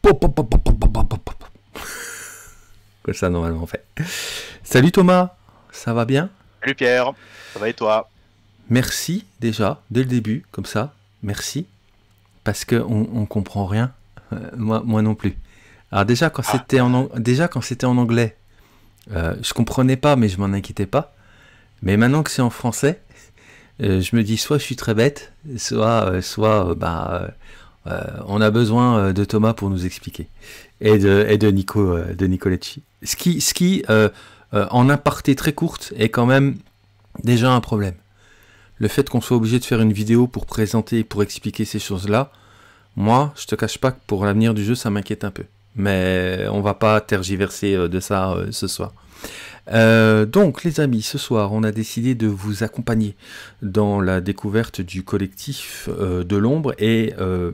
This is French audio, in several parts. Pop, pop, pop, pop, pop, pop, pop. Comme ça, normalement, on fait. Salut Thomas, ça va bien? Salut Pierre, ça va et toi? Merci déjà, dès le début, comme ça, merci. Parce qu'on ne comprend rien, moi non plus. Alors déjà, quand c'était en anglais, je comprenais pas, mais je m'en inquiétais pas. Mais maintenant que c'est en français, je me dis soit je suis très bête, soit on a besoin de Thomas pour nous expliquer, et de Nicoletti. Ce qui en aparté très courte, est quand même déjà un problème. Le fait qu'on soit obligé de faire une vidéo pour présenter, pour expliquer ces choses-là, moi, je te cache pas que pour l'avenir du jeu, ça m'inquiète un peu. Mais on va pas tergiverser de ça ce soir. Donc les amis, ce soir on a décidé de vous accompagner dans la découverte du collectif de l'ombre,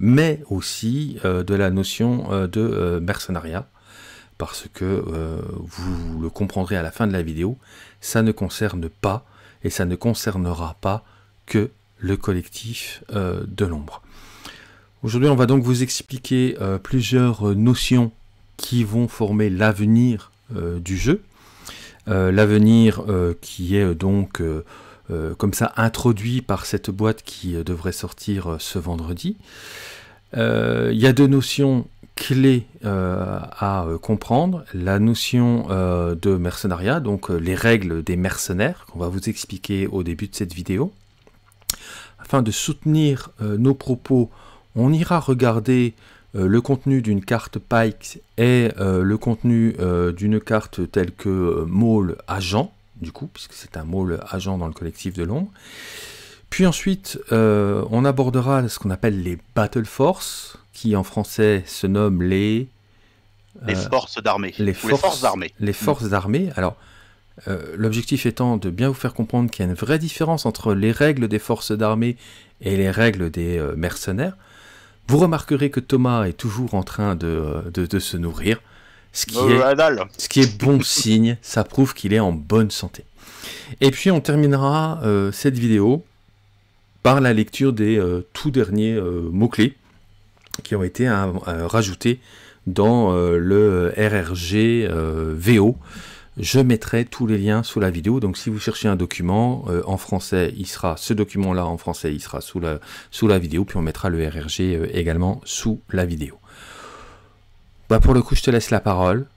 mais aussi de la notion de mercenariat, parce que vous le comprendrez à la fin de la vidéo, ça ne concerne pas et ça ne concernera pas que le collectif de l'ombre. Aujourd'hui on va donc vous expliquer plusieurs notions qui vont former l'avenir du jeu. L'avenir qui est donc comme ça introduit par cette boîte qui devrait sortir ce vendredi. Il y a deux notions clés à comprendre. La notion de mercenariat, donc les règles des mercenaires qu'on va vous expliquer au début de cette vidéo. Afin de soutenir nos propos, on ira regarder le contenu d'une carte Pyke et le contenu d'une carte telle que Môle Agent, du coup, puisque c'est un Môle Agent dans le collectif de l'ombre. Puis ensuite, on abordera ce qu'on appelle les Battle Forces, qui en français se nomment les Forces d'armée. Les Forces d'armée. Alors, l'objectif étant de bien vous faire comprendre qu'il y a une vraie différence entre les règles des Forces d'armée et les règles des mercenaires. Vous remarquerez que Thomas est toujours en train de se nourrir, ce qui est bon signe, ça prouve qu'il est en bonne santé. Et puis on terminera cette vidéo par la lecture des tout derniers mots-clés qui ont été rajoutés dans le RRG VO. Je mettrai tous les liens sous la vidéo, donc si vous cherchez un document en français, il sera ce document-là en français, il sera sous la vidéo, puis on mettra le RRG également sous la vidéo. Bah pour le coup, je te laisse la parole.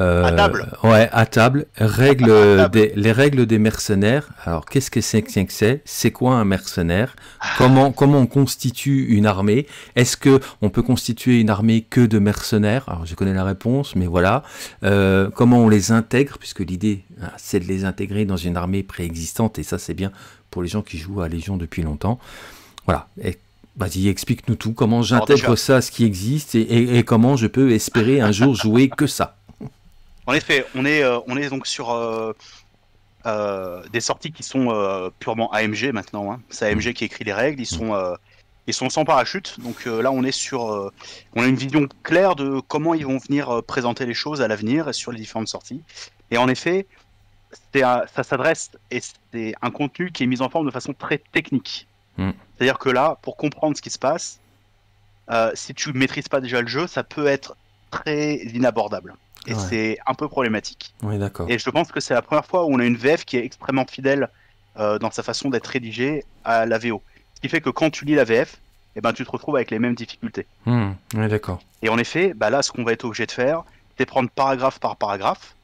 À table. Ouais, à table. Les règles des mercenaires. Alors, qu'est-ce que c'est que c'est? C'est quoi un mercenaire? Comment on constitue une armée? Est-ce que on peut constituer une armée que de mercenaires? Alors, je connais la réponse, mais voilà. Comment on les intègre? Puisque l'idée, c'est de les intégrer dans une armée préexistante, et ça, c'est bien pour les gens qui jouent à Légion depuis longtemps. Voilà. Vas-y, explique-nous tout. Comment j'intègre ça à ce qui existe et comment je peux espérer un jour jouer que ça? En effet, on est donc sur des sorties qui sont purement AMG maintenant. Hein. C'est AMG qui écrit les règles. Ils sont sans parachute. Donc là, on est sur, on a une vision claire de comment ils vont venir présenter les choses à l'avenir sur les différentes sorties. Et en effet, ça s'adresse et c'est un contenu qui est mis en forme de façon très technique. Mmh. C'est-à-dire que là, pour comprendre ce qui se passe, si tu ne maîtrises pas déjà le jeu, ça peut être très inabordable. Et ouais. C'est un peu problématique. Oui, d'accord. Et je pense que c'est la première fois où on a une VF qui est extrêmement fidèle dans sa façon d'être rédigée à la VO. Ce qui fait que quand tu lis la VF, eh ben, tu te retrouves avec les mêmes difficultés. Mmh. Oui, d'accord. Et en effet, bah là, ce qu'on va être obligé de faire, c'est prendre paragraphe par paragraphe.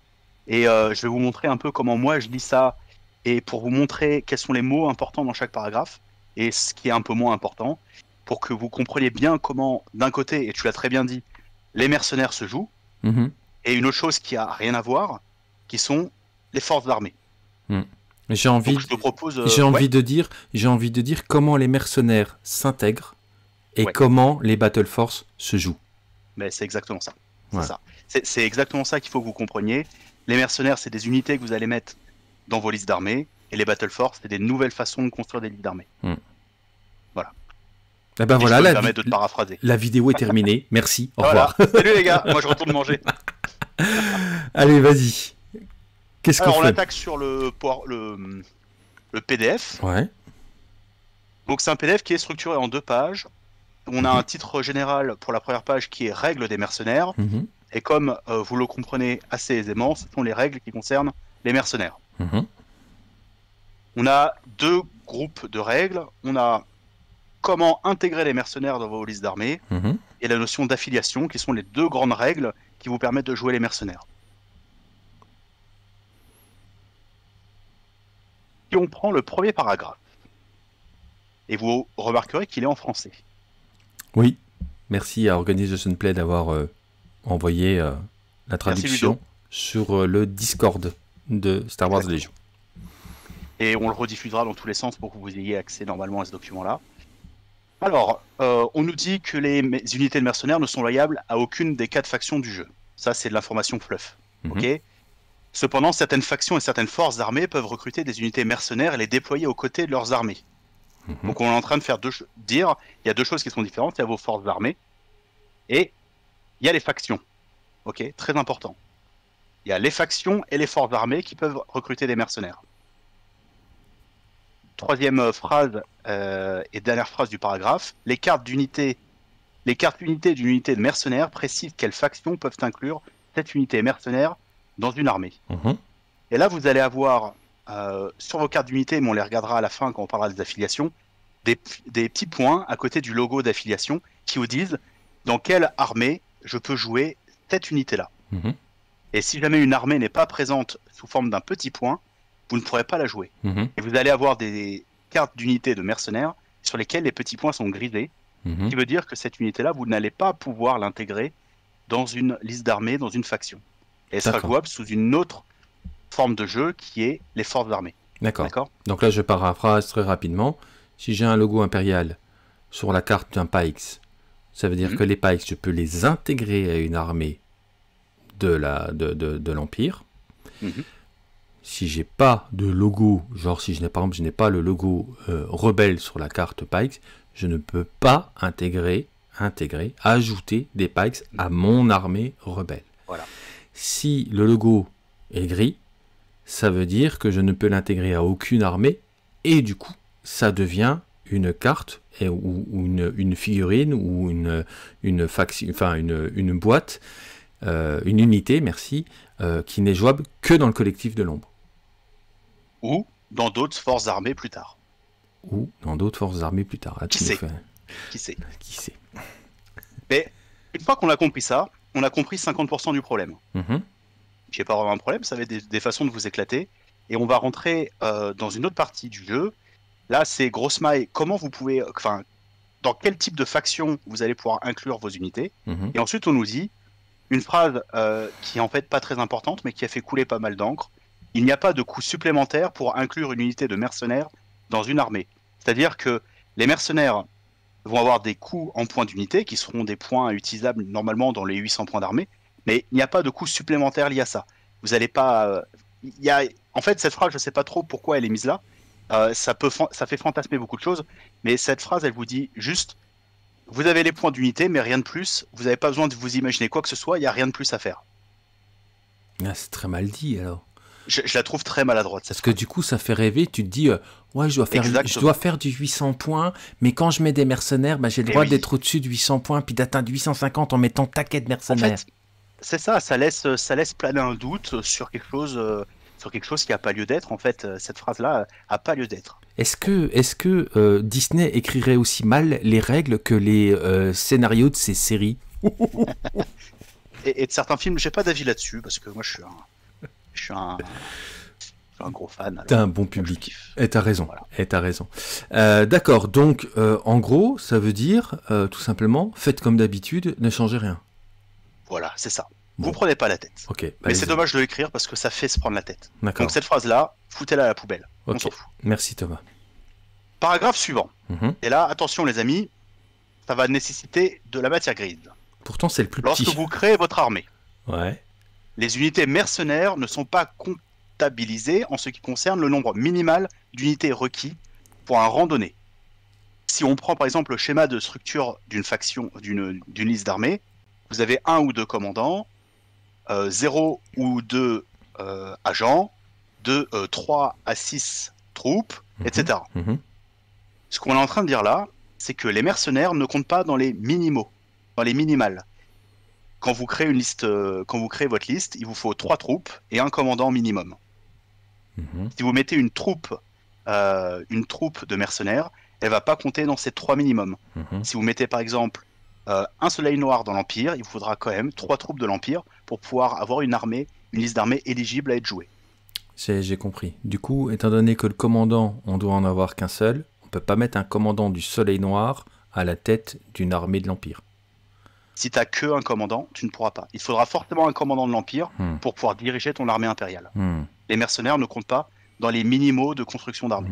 Et je vais vous montrer un peu comment moi je lis ça. Et pour vous montrer quels sont les mots importants dans chaque paragraphe. Et ce qui est un peu moins important. Pour que vous compreniez bien comment, d'un côté, et tu l'as très bien dit, les mercenaires se jouent. Mmh. Et une autre chose qui n'a rien à voir, qui sont les forces d'armée. Mmh. J'ai envie de dire comment les mercenaires s'intègrent et comment les battle forces se jouent. Mais c'est exactement ça. C'est exactement ça qu'il faut que vous compreniez. Les mercenaires, c'est des unités que vous allez mettre dans vos listes d'armée. Et les battle forces, c'est des nouvelles façons de construire des listes d'armée. Mmh. Voilà. Eh ben voilà, la vidéo est terminée. Merci, au revoir. Voilà. Salut les gars, moi je retourne manger. Allez, vas-y. Qu'est-ce qu'on fait? On attaque sur le PDF. Ouais. Donc c'est un PDF qui est structuré en 2 pages. On a un titre général pour la première page qui est règles des mercenaires. Et comme vous le comprenez assez aisément, ce sont les règles qui concernent les mercenaires. On a deux groupes de règles. On a comment intégrer les mercenaires dans vos listes d'armée et la notion d'affiliation, qui sont les deux grandes règles qui vous permettent de jouer les mercenaires. Si on prend le premier paragraphe, et vous remarquerez qu'il est en français. Oui, merci à Organization Play d'avoir envoyé la traduction sur le Discord de Star Wars Legion. Et on le rediffusera dans tous les sens pour que vous ayez accès normalement à ce document-là. Alors, on nous dit que les unités de mercenaires ne sont loyables à aucune des 4 factions du jeu. Ça, c'est de l'information fluff. Ok. Cependant, certaines factions et certaines forces d'armée peuvent recruter des unités mercenaires et les déployer aux côtés de leurs armées. Donc on est en train de faire dire, il y a deux choses qui sont différentes, il y a vos forces d'armée et il y a les factions. Ok, très important. Il y a les factions et les forces d'armée qui peuvent recruter des mercenaires. Troisième phrase et dernière phrase du paragraphe, les cartes d'unité d'une unité de mercenaires précisent quelles factions peuvent inclure cette unité mercenaire dans une armée. Et là vous allez avoir sur vos cartes d'unité, mais on les regardera à la fin quand on parlera des affiliations, des petits points à côté du logo d'affiliation qui vous disent dans quelle armée je peux jouer cette unité-là. Et si jamais une armée n'est pas présente sous forme d'un petit point, vous ne pourrez pas la jouer. Et vous allez avoir des cartes d'unité de mercenaires sur lesquelles les petits points sont grisés, qui veut dire que cette unité-là, vous n'allez pas pouvoir l'intégrer dans une liste d'armée, dans une faction. Et elle sera jouable sous une autre forme de jeu qui est les forces d'armée. D'accord. Donc là, je paraphrase très rapidement. Si j'ai un logo impérial sur la carte d'un Pyke, ça veut dire que les Pyke, je peux les intégrer à une armée de l'Empire. Si j'ai pas de logo, genre si je n'ai par exemple, je n'ai pas le logo rebelle sur la carte Pyke, je ne peux pas ajouter des Pyke à mon armée rebelle. Voilà. Si le logo est gris, ça veut dire que je ne peux l'intégrer à aucune armée, et du coup, ça devient une carte, ou une figurine, ou une boîte, une unité, qui n'est jouable que dans le collectif de l'ombre. Ou dans d'autres forces armées plus tard. Là, qui sait ? Qui sait ? Mais une fois qu'on a compris ça, on a compris 50% du problème. Qui n'est pas vraiment un problème, ça va être des façons de vous éclater. Et on va rentrer dans une autre partie du jeu. Là, c'est grosse maille. Comment vous pouvez, dans quel type de faction vous allez pouvoir inclure vos unités. Et ensuite, on nous dit une phrase qui est en fait pas très importante, mais qui a fait couler pas mal d'encre. Il n'y a pas de coût supplémentaire pour inclure une unité de mercenaires dans une armée. C'est-à-dire que les mercenaires vont avoir des coûts en points d'unité, qui seront des points utilisables normalement dans les 800 points d'armée. Mais il n'y a pas de coût supplémentaire lié à ça. Vous n'allez pas... En fait, cette phrase, je ne sais pas trop pourquoi elle est mise là. Ça fait fantasmer beaucoup de choses. Mais cette phrase, elle vous dit juste, vous avez les points d'unité, mais rien de plus. Vous n'avez pas besoin de vous imaginer quoi que ce soit. Il n'y a rien de plus à faire. Ah, c'est très mal dit, alors. Je la trouve très maladroite. Parce que du coup, ça fait rêver. Tu te dis, ouais, je dois faire du 800 points, mais quand je mets des mercenaires, bah, j'ai le droit d'être au-dessus de 800 points, puis d'atteindre 850 en mettant taquet de mercenaires. En fait, c'est ça, ça laisse planer un doute sur quelque chose, qui n'a pas lieu d'être. En fait, cette phrase-là n'a pas lieu d'être. Est-ce que Disney écrirait aussi mal les règles que les scénarios de ses séries et de certains films? J'ai pas d'avis là-dessus, parce que moi, je suis un gros fan. T'as un bon public. Et t'as raison. Voilà. D'accord, donc, en gros, ça veut dire, tout simplement, faites comme d'habitude, ne changez rien. Voilà, c'est ça. Bon. Vous prenez pas la tête. Okay, bah mais c'est dommage de l'écrire parce que ça fait se prendre la tête. Donc cette phrase-là, foutez-la à la poubelle. On s'en fout. Merci Thomas. Paragraphe suivant. Et là, attention les amis, ça va nécessiter de la matière grise. Pourtant, c'est le plus petit. Lorsque vous créez votre armée, les unités mercenaires ne sont pas comptabilisées en ce qui concerne le nombre minimal d'unités requis pour un rang donné. Si on prend par exemple le schéma de structure d'une faction, d'une liste d'armée, vous avez 1 ou 2 commandants, 0 ou 2 agents, 3 à 6 troupes, etc. Ce qu'on est en train de dire là, c'est que les mercenaires ne comptent pas dans les minimaux, dans les minimales. Quand vous créez une liste, quand vous créez votre liste, il vous faut 3 troupes et un commandant minimum. Mmh. Si vous mettez une troupe de mercenaires, elle va pas compter dans ces 3 minimums. Mmh. Si vous mettez par exemple un soleil noir dans l'Empire, il vous faudra quand même 3 troupes de l'Empire pour pouvoir avoir une armée, une liste d'armées éligible à être jouée. J'ai compris. Du coup, étant donné que le commandant, on doit en avoir qu'un seul, on peut pas mettre un commandant du soleil noir à la tête d'une armée de l'Empire. Si tu n'as qu'un commandant, tu ne pourras pas. Il faudra forcément un commandant de l'Empire pour pouvoir diriger ton armée impériale. Les mercenaires ne comptent pas dans les minimaux de construction d'armée.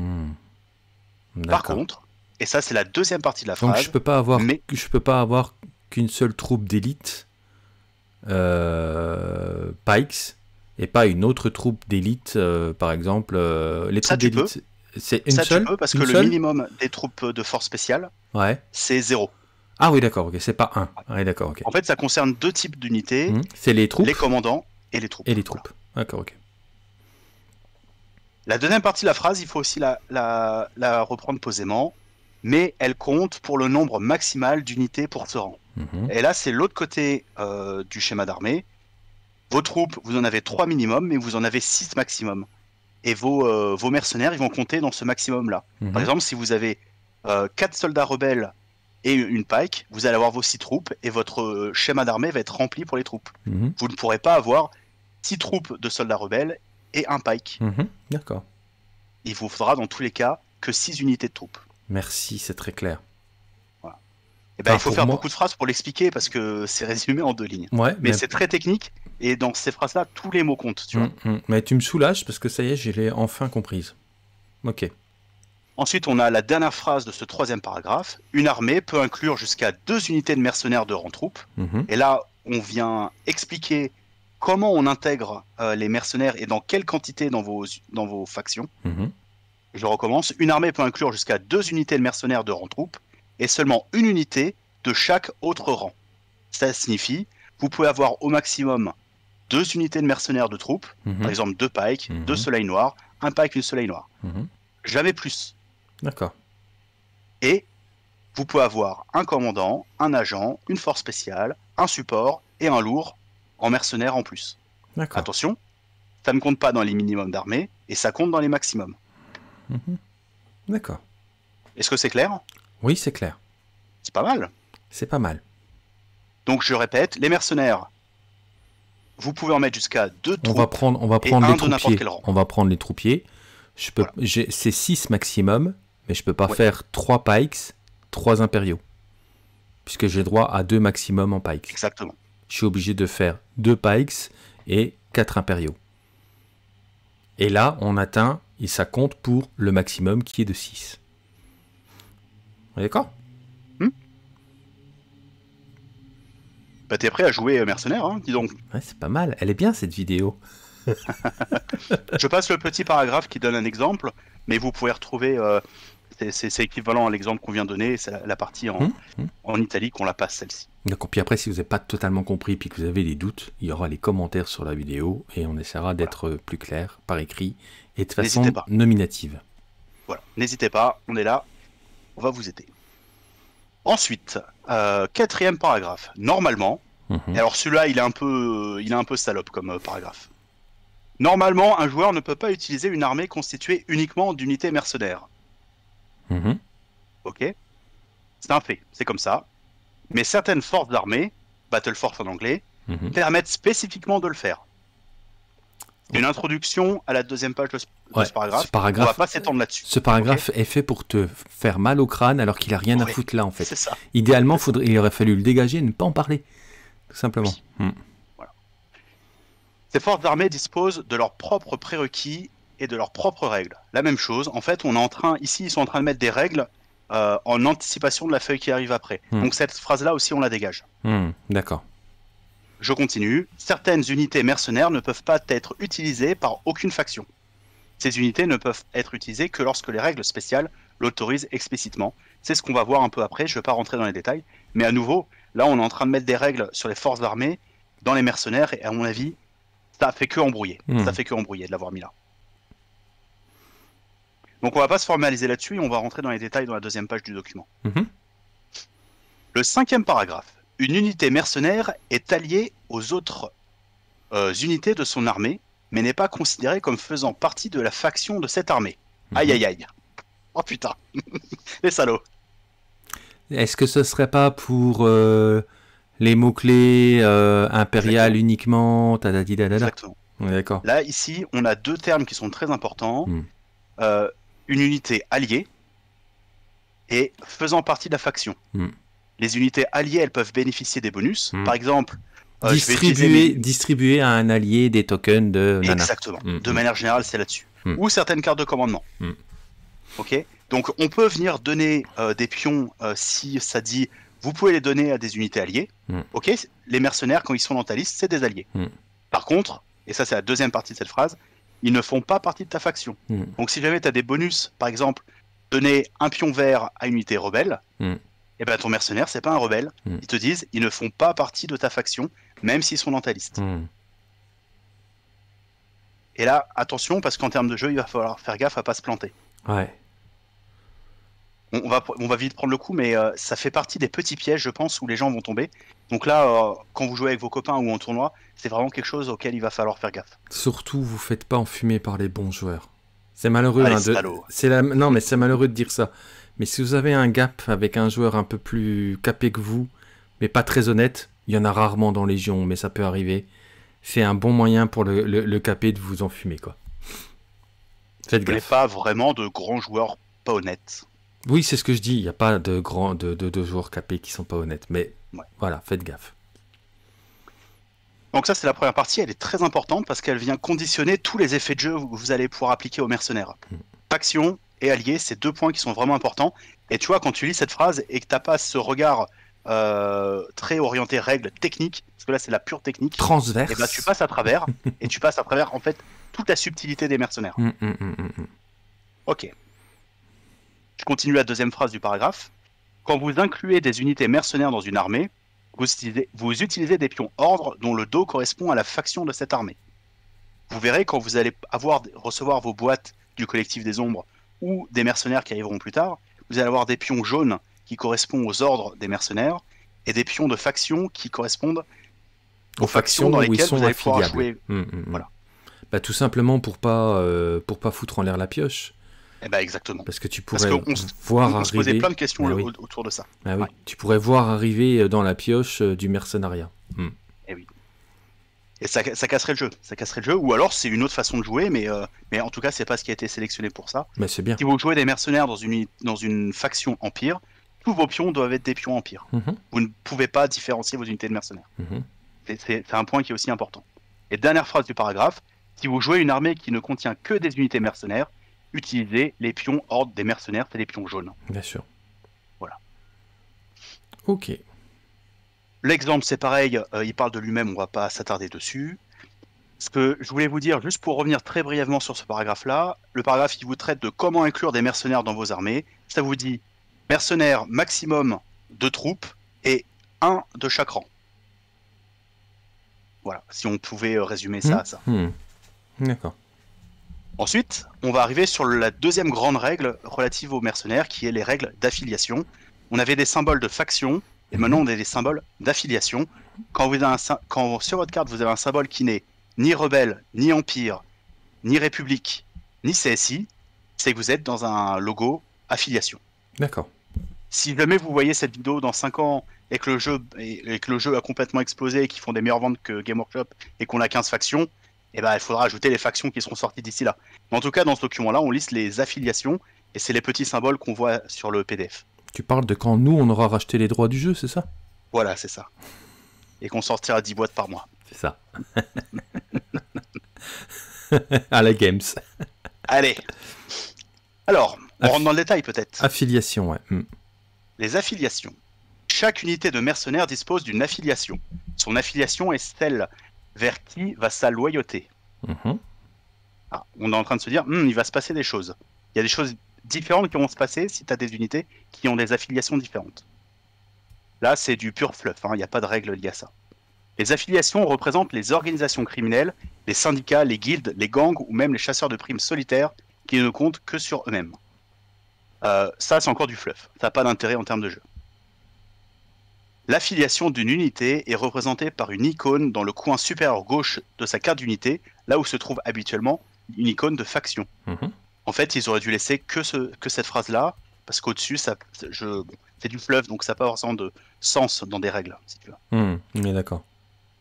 Par contre, et ça c'est la deuxième partie de la phrase... Donc je ne peux pas avoir qu'une seule troupe d'élite Pikes et pas une autre troupe d'élite, par exemple... les troupes d'élite, c'est une seule? Ça tu peux, parce que le minimum des troupes de force spéciale, c'est 0. Ah oui, d'accord, ok, c'est pas 1. Ah, oui, d'accord, ok. En fait, ça concerne 2 types d'unités. C'est les troupes. Les commandants et les troupes. Et les troupes, d'accord, ok. La deuxième partie de la phrase, il faut aussi la reprendre posément, mais elle compte pour le nombre maximal d'unités pour ce rang. Et là, c'est l'autre côté du schéma d'armée. Vos troupes, vous en avez 3 minimum, mais vous en avez 6 maximum. Et vos mercenaires, ils vont compter dans ce maximum-là. Par exemple, si vous avez 4 soldats rebelles et une Pyke, vous allez avoir vos 6 troupes et votre schéma d'armée va être rempli pour les troupes. Vous ne pourrez pas avoir 6 troupes de soldats rebelles et un Pyke. D'accord. Il vous faudra dans tous les cas que 6 unités de troupes. Merci, c'est très clair. Voilà. Et ben, il faut faire beaucoup de phrases pour l'expliquer parce que c'est résumé en 2 lignes. Ouais, mais c'est très technique et dans ces phrases-là, tous les mots comptent. Tu vois. Mais tu me soulages parce que ça y est, je l'ai enfin comprise. Ok. Ensuite, on a la dernière phrase de ce 3e paragraphe. Une armée peut inclure jusqu'à 2 unités de mercenaires de rang troupe. Et là, on vient expliquer comment on intègre les mercenaires et dans quelle quantité dans vos factions. Je recommence. Une armée peut inclure jusqu'à 2 unités de mercenaires de rang troupe et seulement 1 unité de chaque autre rang. Ça signifie vous pouvez avoir au maximum 2 unités de mercenaires de troupes, par exemple 2 Pikes, 2 soleils noirs, un Pike, une soleil noire. Jamais plus. D'accord. Et vous pouvez avoir un commandant, un agent, une force spéciale, un support et un lourd en mercenaire en plus. D'accord. Attention, ça ne compte pas dans les minimums d'armée et ça compte dans les maximums. D'accord. Est-ce que c'est clair? Oui, c'est clair. C'est pas mal. C'est pas mal. Donc je répète, les mercenaires, vous pouvez en mettre jusqu'à 2 troupes. On va prendre les troupiers. On va prendre les troupiers. Voilà. C'est 6 maximum, mais je peux pas faire 3 Pikes, 3 impériaux. Puisque j'ai droit à 2 maximum en Pikes. Exactement. Je suis obligé de faire 2 Pikes et 4 impériaux. Et là, on atteint, et ça compte pour le maximum qui est de 6. D'accord? Bah t'es prêt à jouer mercenaire, hein, dis donc. Ouais, c'est pas mal, elle est bien cette vidéo. Je passe le petit paragraphe qui donne un exemple, mais vous pouvez retrouver, c'est équivalent à l'exemple qu'on vient de donner, c'est la partie en italique, on la passe celle-ci. D'accord, puis après si vous n'avez pas totalement compris puis que vous avez des doutes, il y aura les commentaires sur la vidéo et on essaiera d'être plus clair par écrit et de façon nominative. Voilà, n'hésitez pas, on est là, on va vous aider. Ensuite, 4e paragraphe, normalement, et alors celui-là il est un peu salope comme paragraphe. Normalement, un joueur ne peut pas utiliser une armée constituée uniquement d'unités mercenaires. Ok. C'est un fait, c'est comme ça. Mais certaines forces d'armée, Battle Force en anglais, permettent spécifiquement de le faire. Une introduction à la 2e page de ce paragraphe. On va pas s'étendre là-dessus. Ce paragraphe est fait pour te faire mal au crâne alors qu'il a rien à foutre là en fait. Ça. Idéalement, il aurait fallu le dégager et ne pas en parler. Tout simplement. Oui. Ces forces d'armée disposent de leurs propres prérequis et de leurs propres règles. La même chose, en fait, on est en train, ici, ils sont en train de mettre des règles en anticipation de la feuille qui arrive après. Donc cette phrase-là aussi, on la dégage. D'accord. Je continue. Certaines unités mercenaires ne peuvent pas être utilisées par aucune faction. Ces unités ne peuvent être utilisées que lorsque les règles spéciales l'autorisent explicitement. C'est ce qu'on va voir un peu après, je ne vais pas rentrer dans les détails. Mais à nouveau, là, on est en train de mettre des règles sur les forces d'armée, dans les mercenaires, et à mon avis... ça fait que embrouiller. Ça fait que embrouiller de l'avoir mis là. Donc on va pas se formaliser là-dessus et on va rentrer dans les détails dans la deuxième page du document. Mmh. Le cinquième paragraphe. Une unité mercenaire est alliée aux autres unités de son armée, mais n'est pas considérée comme faisant partie de la faction de cette armée. Mmh. Aïe aïe aïe. Oh putain. Les salauds. Est-ce que ce serait pas pour les mots-clés impérial uniquement, tadadidadada. Exactement. D'accord. Là, ici, on a deux termes qui sont très importants. Mmh. Une unité alliée et faisant partie de la faction. Mmh. Les unités alliées, elles peuvent bénéficier des bonus. Mmh. Par exemple, distribuer à un allié des tokens de nana. Exactement. Mmh. De manière générale, c'est là-dessus. Mmh. Ou certaines cartes de commandement. Mmh. Ok. Donc, on peut venir donner des pions si ça dit... Vous pouvez les donner à des unités alliées. Mmh. Ok. Les mercenaires, quand ils sont dans ta liste, c'est des alliés. Mmh. Par contre, et ça, c'est la deuxième partie de cette phrase, ils ne font pas partie de ta faction. Mmh. Donc, si jamais tu as des bonus, par exemple, donner un pion vert à une unité rebelle, mmh. et ben ton mercenaire, c'est pas un rebelle. Mmh. Ils te disent, ils ne font pas partie de ta faction, même s'ils sont dans ta liste. Mmh. Et là, attention, parce qu'en termes de jeu, il va falloir faire gaffe à pas se planter. Ouais. On va vite prendre le coup, mais ça fait partie des petits pièges, je pense, où les gens vont tomber. Donc là, quand vous jouez avec vos copains ou en tournoi, c'est vraiment quelque chose auquel il va falloir faire gaffe. Surtout, vous ne faites pas enfumer par les bons joueurs. C'est malheureux, allez, hein, non, mais c'est malheureux de dire ça. Mais si vous avez un gap avec un joueur un peu plus capé que vous, mais pas très honnête, il y en a rarement dans Légion, mais ça peut arriver. C'est un bon moyen pour le capé de vous enfumer, quoi. Faites gaffe. Il n'y a pas vraiment de grands joueurs pas honnêtes. Oui, c'est ce que je dis, il n'y a pas de, de joueurs capés qui ne sont pas honnêtes, mais ouais. Voilà, faites gaffe. Donc ça, c'est la première partie, elle est très importante parce qu'elle vient conditionner tous les effets de jeu que vous allez pouvoir appliquer aux mercenaires. Mmh. Faction et alliés, c'est deux points qui sont vraiment importants. Et tu vois, quand tu lis cette phrase et que tu n'as pas ce regard très orienté règles techniques, parce que là, c'est la pure technique. Transverse. Et ben, tu passes à travers, et tu passes à travers, en fait, toute la subtilité des mercenaires. Mmh, mmh, mmh. Ok. Je continue la deuxième phrase du paragraphe. Quand vous incluez des unités mercenaires dans une armée, vous utilisez des pions ordre dont le dos correspond à la faction de cette armée. Vous verrez quand vous allez recevoir vos boîtes du collectif des ombres ou des mercenaires qui arriveront plus tard, vous allez avoir des pions jaunes qui correspondent aux ordres des mercenaires et des pions de faction qui correspondent aux factions dans lesquelles vous allez pouvoir jouer. Mmh, mmh. Voilà. Bah, tout simplement pour pas foutre en l'air la pioche. Eh ben exactement. Parce que tu pourrais se poser plein de questions autour de ça. Ah oui. Ouais. Tu pourrais voir arriver dans la pioche du mercenariat. Mm. Eh oui. Et ça casserait le jeu. Ça casserait le jeu. Ou alors c'est une autre façon de jouer, mais en tout cas c'est pas ce qui a été sélectionné pour ça. Mais c'est bien. Si vous jouez des mercenaires dans une faction empire, tous vos pions doivent être des pions empire. Mm-hmm. Vous ne pouvez pas différencier vos unités de mercenaires. Mm-hmm. C'est un point qui est aussi important. Et dernière phrase du paragraphe, si vous jouez une armée qui ne contient que des unités mercenaires, utiliser les pions ordre des mercenaires, c'est les pions jaunes. Bien sûr. Voilà. Ok. L'exemple, c'est pareil, il parle de lui-même, on ne va pas s'attarder dessus. Ce que je voulais vous dire, juste pour revenir très brièvement sur ce paragraphe-là, le paragraphe qui vous traite de comment inclure des mercenaires dans vos armées, ça vous dit mercenaires maximum de troupes et un de chaque rang. Voilà, si on pouvait résumer ça à ça. Mmh. D'accord. Ensuite, on va arriver sur la deuxième grande règle relative aux mercenaires, qui est les règles d'affiliation. On avait des symboles de faction, et maintenant on a des symboles d'affiliation. Quand sur votre carte, vous avez un symbole qui n'est ni rebelle, ni empire, ni république, ni CSI, c'est que vous êtes dans un logo affiliation. D'accord. Si jamais vous voyez cette vidéo dans 5 ans et que le jeu a complètement explosé et qu'ils font des meilleures ventes que Game Workshop et qu'on a 15 factions, eh ben, il faudra ajouter les factions qui seront sorties d'ici là. Mais en tout cas, dans ce document-là, on liste les affiliations, et c'est les petits symboles qu'on voit sur le PDF. Tu parles de quand nous, on aura racheté les droits du jeu, c'est ça? Voilà, c'est ça. Et qu'on sortira 10 boîtes par mois. C'est ça. À la Games. Allez. Alors, on rentre dans le détail, peut-être. Affiliation, ouais. Mm. Les affiliations. Chaque unité de mercenaires dispose d'une affiliation. Son affiliation est celle... vers qui va sa loyauté. Mmh. Ah, on est en train de se dire, il va se passer des choses. Il y a des choses différentes qui vont se passer si tu as des unités qui ont des affiliations différentes. Là, c'est du pur fluff, hein, il n'y a pas de règle liée à ça. Les affiliations représentent les organisations criminelles, les syndicats, les guildes, les gangs ou même les chasseurs de primes solitaires qui ne comptent que sur eux-mêmes. Ça, c'est encore du fluff. Ça n'a pas d'intérêt en termes de jeu. L'affiliation d'une unité est représentée par une icône dans le coin supérieur gauche de sa carte d'unité, là où se trouve habituellement une icône de faction. Mmh. En fait, ils auraient dû laisser que cette phrase-là, parce qu'au-dessus, c'est du fluff, donc ça n'a pas forcément de sens dans des règles, si tu veux. Mmh, mais d'accord.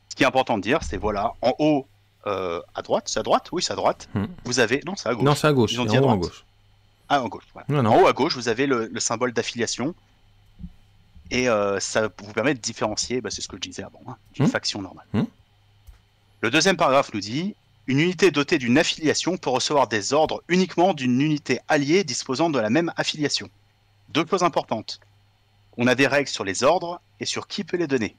Ce qui est important de dire, c'est voilà, en haut, à droite, c'est à droite, oui, c'est à droite, mmh. Vous avez... Non, c'est à gauche. Non, c'est à gauche, ils ont dit en haut à gauche. Ah, en gauche, voilà. Non, non. En haut à gauche, vous avez le symbole d'affiliation, et ça vous permet de différencier, bah, c'est ce que je disais avant, hein, d'une faction normale. Mmh. Le deuxième paragraphe nous dit... Une unité dotée d'une affiliation peut recevoir des ordres uniquement d'une unité alliée disposant de la même affiliation. Deux choses importantes. On a des règles sur les ordres et sur qui peut les donner.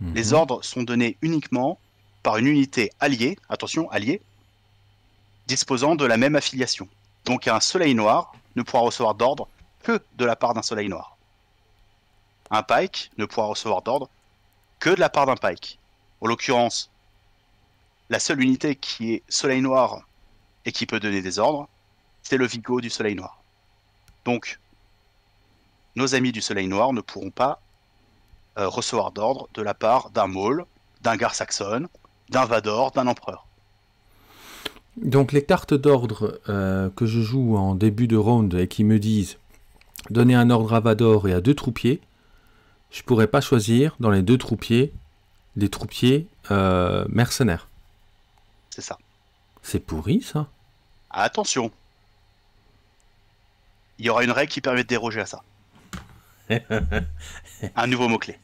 Mmh. Les ordres sont donnés uniquement par une unité alliée, attention, alliée, disposant de la même affiliation. Donc un soleil noir ne pourra recevoir d'ordre que de la part d'un soleil noir. Un Pyke ne pourra recevoir d'ordre que de la part d'un Pyke. En l'occurrence... La seule unité qui est Soleil Noir et qui peut donner des ordres, c'est le Vigo du Soleil Noir. Donc, nos amis du Soleil Noir ne pourront pas recevoir d'ordre de la part d'un Maul, d'un Gar Saxon, d'un Vador, d'un Empereur. Donc les cartes d'ordre que je joue en début de round et qui me disent « Donner un ordre à Vador et à deux troupiers », je ne pourrais pas choisir dans les deux troupiers des troupiers mercenaires. C'est ça. C'est pourri, ça. Attention. Il y aura une règle qui permet de déroger à ça. Un nouveau mot-clé,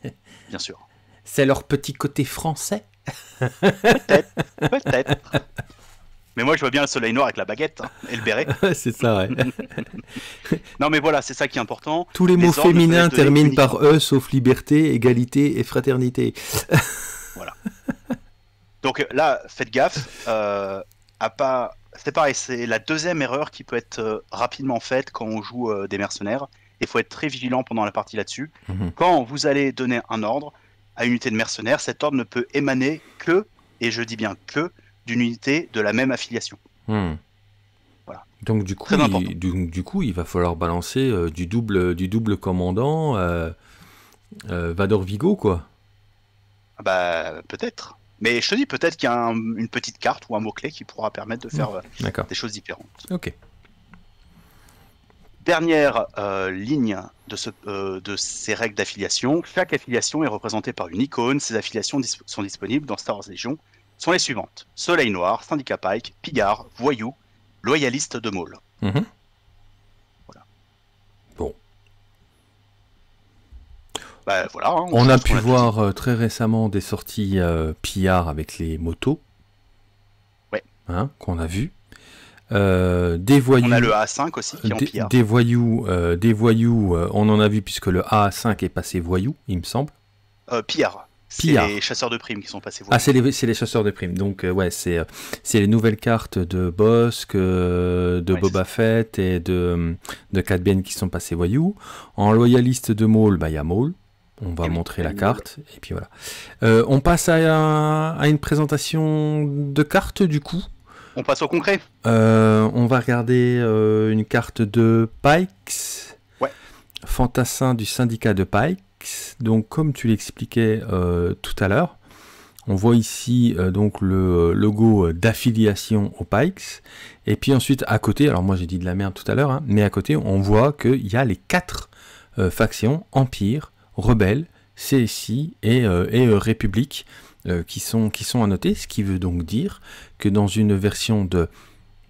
bien sûr. C'est leur petit côté français. Peut-être, peut-être. Mais moi, je vois bien le soleil noir avec la baguette hein, et le béret. C'est ça, ouais. Non, mais voilà, c'est ça qui est important. Tous les mots féminins terminent par E, sauf liberté, égalité et fraternité. Voilà. Donc là, faites gaffe, c'est pareil, c'est la deuxième erreur qui peut être rapidement faite quand on joue des mercenaires, et il faut être très vigilant pendant la partie là-dessus. Mmh. Quand vous allez donner un ordre à une unité de mercenaires, cet ordre ne peut émaner que, et je dis bien que, d'une unité de la même affiliation. Mmh. Voilà. Donc du coup, il va falloir balancer du double commandant Vador Vigo, quoi. Bah, peut-être. Mais je te dis, peut-être qu'il y a une petite carte ou un mot-clé qui pourra permettre de faire des choses différentes. Ok. Dernière ligne de ces règles d'affiliation. Chaque affiliation est représentée par une icône. Ces affiliations sont disponibles dans Star Wars Legion. Sont les suivantes. Soleil Noir, Syndicat Pyke, Pillard, Voyou, Loyaliste de Maul. Mm-hmm. Voilà. Bon. Bah, voilà, hein, on a pu voir très récemment des sorties pillards avec les motos, ouais. Hein, qu'on a vu. Des voyous, on a le AA5 aussi qui est en pillard. Des voyous, on en a vu puisque le AA5 est passé voyou, il me semble. Pillard, c'est les chasseurs de primes qui sont passés voyous. Ah, c'est les chasseurs de primes, donc ouais, c'est les nouvelles cartes de Bosque, de ouais, Boba Fett et de Cad Bane qui sont passés voyous. En loyaliste de Maul, bah, y a Maul. On va montrer la carte, et puis voilà. On passe à une présentation de cartes, du coup. On passe au concret. On va regarder une carte de Pyke. Ouais. Fantassin du syndicat de Pyke. Donc, comme tu l'expliquais tout à l'heure, on voit ici donc le logo d'affiliation au Pyke. Et puis ensuite, à côté, alors moi j'ai dit de la merde tout à l'heure, hein, mais à côté, on voit qu'il y a les quatre factions, Empire, Rebelles, CSI et République qui sont à noter, ce qui veut donc dire que dans une version de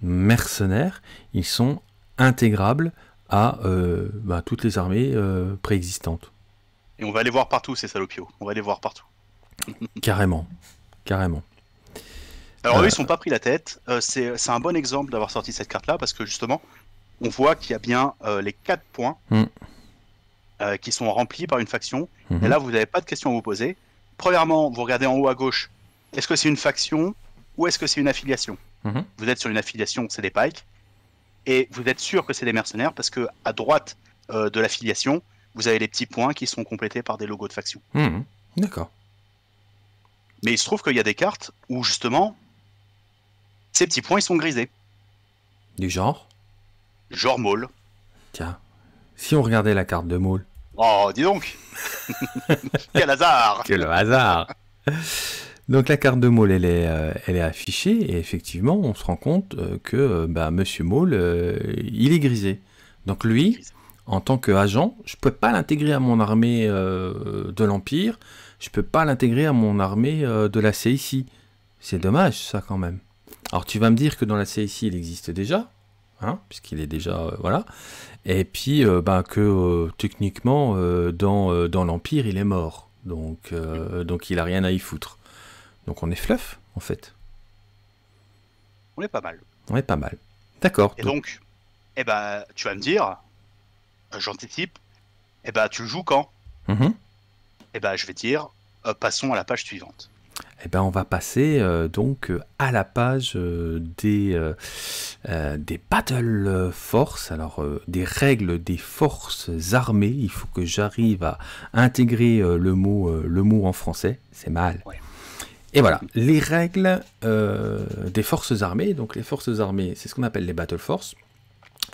mercenaires, ils sont intégrables à bah, toutes les armées préexistantes. Et on va les voir partout, ces salopios. On va les voir partout. Carrément, carrément. Alors eux, ils ne sont pas pris la tête. C'est un bon exemple d'avoir sorti cette carte-là, parce que justement, on voit qu'il y a bien les 4 points. Mm. Qui sont remplis par une faction. Mmh. Et là, vous n'avez pas de questions à vous poser. Premièrement, vous regardez en haut à gauche. Est-ce que c'est une faction ou est-ce que c'est une affiliation? Mmh. Vous êtes sur une affiliation, c'est des Pyke. Et vous êtes sûr que c'est des mercenaires parce que à droite de l'affiliation, vous avez les petits points qui sont complétés par des logos de faction. Mmh. D'accord. Mais il se trouve qu'il y a des cartes où justement, ces petits points, ils sont grisés. Du genre Genre Maul. Tiens, si on regardait la carte de Maul. Oh, dis donc. Quel hasard. Quel hasard. Donc la carte de Maul, elle est affichée, et effectivement, on se rend compte que Monsieur Maul, il est grisé. Donc lui, en tant qu'agent, je ne peux pas l'intégrer à mon armée de l'Empire, je ne peux pas l'intégrer à mon armée de la CIC. C'est dommage, ça, quand même. Alors tu vas me dire que dans la CIC, il existe déjà, hein, puisqu'il est déjà... voilà. Et puis que techniquement, dans l'Empire, il est mort. Donc il n'a rien à y foutre. Donc on est fluff, en fait. On est pas mal. On est pas mal. D'accord. Et donc eh ben, tu vas me dire, j'anticipe, eh ben, tu le joues quand? Eh ben, je vais dire, passons à la page suivante. Eh ben, on va passer donc à la page des Battle Forces, alors des règles des forces armées. Il faut que j'arrive à intégrer le mot en français, c'est mal. Ouais. Et voilà, les règles des forces armées. Donc les forces armées, c'est ce qu'on appelle les Battle Forces.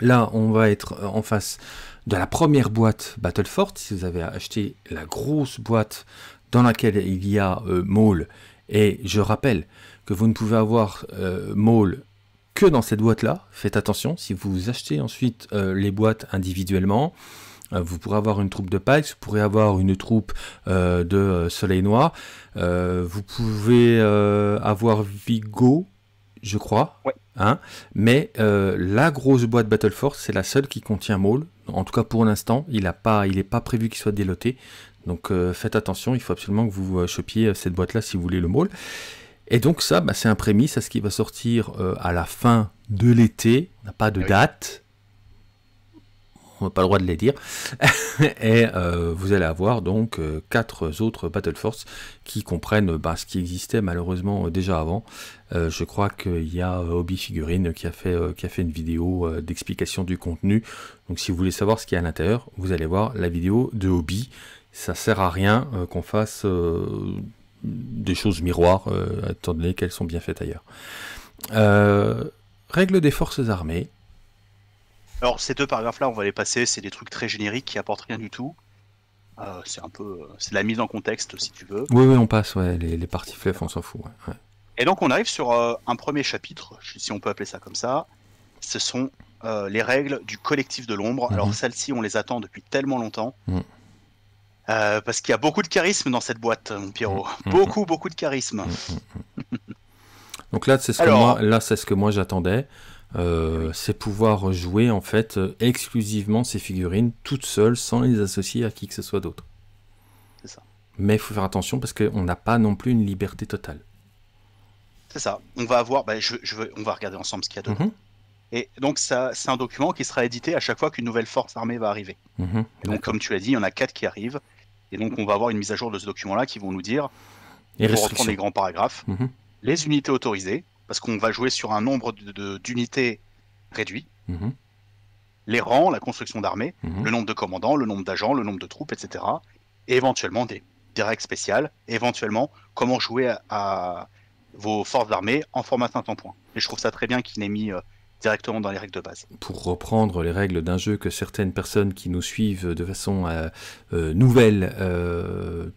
Là, on va être en face de la première boîte Battle Force. Si vous avez acheté la grosse boîte dans laquelle il y a Maul, et je rappelle que vous ne pouvez avoir Maul que dans cette boîte-là. Faites attention, si vous achetez ensuite les boîtes individuellement, vous pourrez avoir une troupe de Pyke, vous pourrez avoir une troupe de Soleil Noir, vous pouvez avoir Vigo, je crois, ouais. Hein, mais la grosse boîte Battle Force, c'est la seule qui contient Maul. En tout cas pour l'instant, il n'est pas prévu qu'il soit déloté, donc faites attention, il faut absolument que vous chopiez cette boîte-là si vous voulez le Maul. Et donc ça, bah, c'est un prémisse à ce qui va sortir à la fin de l'été, on n'a pas de date. On n'a pas le droit de les dire. Et vous allez avoir donc 4 autres Battle Force qui comprennent ce qui existait malheureusement déjà avant. Je crois qu'il y a Hobby Figurine qui a fait une vidéo d'explication du contenu. Donc si vous voulez savoir ce qu'il y a à l'intérieur, vous allez voir la vidéo de Hobby. Ça sert à rien qu'on fasse des choses miroirs, étant donné qu'elles sont bien faites ailleurs. Règles des forces armées. Alors ces deux paragraphes-là, on va les passer, c'est des trucs très génériques qui apportent rien du tout. C'est un peu, c'est la mise en contexte si tu veux. Oui, oui, on passe, ouais, les parties fleuves, on s'en fout. Ouais, ouais. Et donc on arrive sur un premier chapitre, si on peut appeler ça comme ça. Ce sont les règles du collectif de l'ombre. Alors celles-ci, on les attend depuis tellement longtemps. Parce qu'il y a beaucoup de charisme dans cette boîte, mon Pierrot. Beaucoup de charisme. Donc là, c'est ce que moi j'attendais. C'est pouvoir jouer en fait exclusivement ces figurines toutes seules sans les associer à qui que ce soit d'autre. C'est ça. Mais il faut faire attention parce qu'on n'a pas non plus une liberté totale. C'est ça. On va avoir, on va regarder ensemble ce qu'il y a dedans. Et donc ça, c'est un document qui sera édité à chaque fois qu'une nouvelle force armée va arriver. Et donc comme tu l'as dit, il y en a 4 qui arrivent. Et donc on va avoir une mise à jour de ce document-là qui vont nous dire, pour reprendre les grands paragraphes, les unités autorisées. Parce qu'on va jouer sur un nombre d'unités réduit, les rangs, la construction d'armée, le nombre de commandants, le nombre d'agents, le nombre de troupes, etc. Et éventuellement des règles spéciales, éventuellement comment jouer à vos forces d'armée en format 500 points. Et je trouve ça très bien qu'il ait mis directement dans les règles de base. Pour reprendre les règles d'un jeu que certaines personnes qui nous suivent de façon nouvelle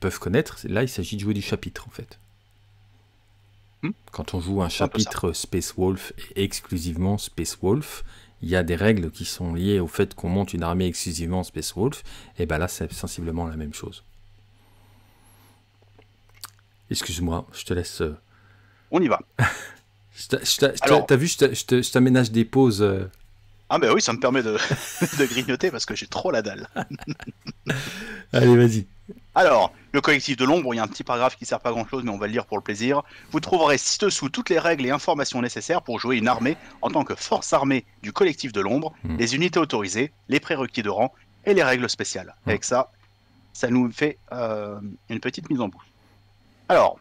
peuvent connaître, là il s'agit de jouer du chapitre en fait. Quand on joue un chapitre Space Wolf et exclusivement Space Wolf, il y a des règles qui sont liées au fait qu'on monte une armée exclusivement Space Wolf, et bien là c'est sensiblement la même chose. Excuse-moi, je te laisse... On y va. T'as vu, je t'aménage des pauses... Ah ben oui, ça me permet de, de grignoter parce que j'ai trop la dalle. Allez, vas-y. Alors, le collectif de l'ombre, il y a un petit paragraphe qui ne sert pas à grand chose, mais on va le lire pour le plaisir. Vous trouverez ci-dessous toutes les règles et informations nécessaires pour jouer une armée en tant que force armée du collectif de l'ombre, les unités autorisées, les prérequis de rang et les règles spéciales. Avec ça, ça nous fait une petite mise en bouche. Alors,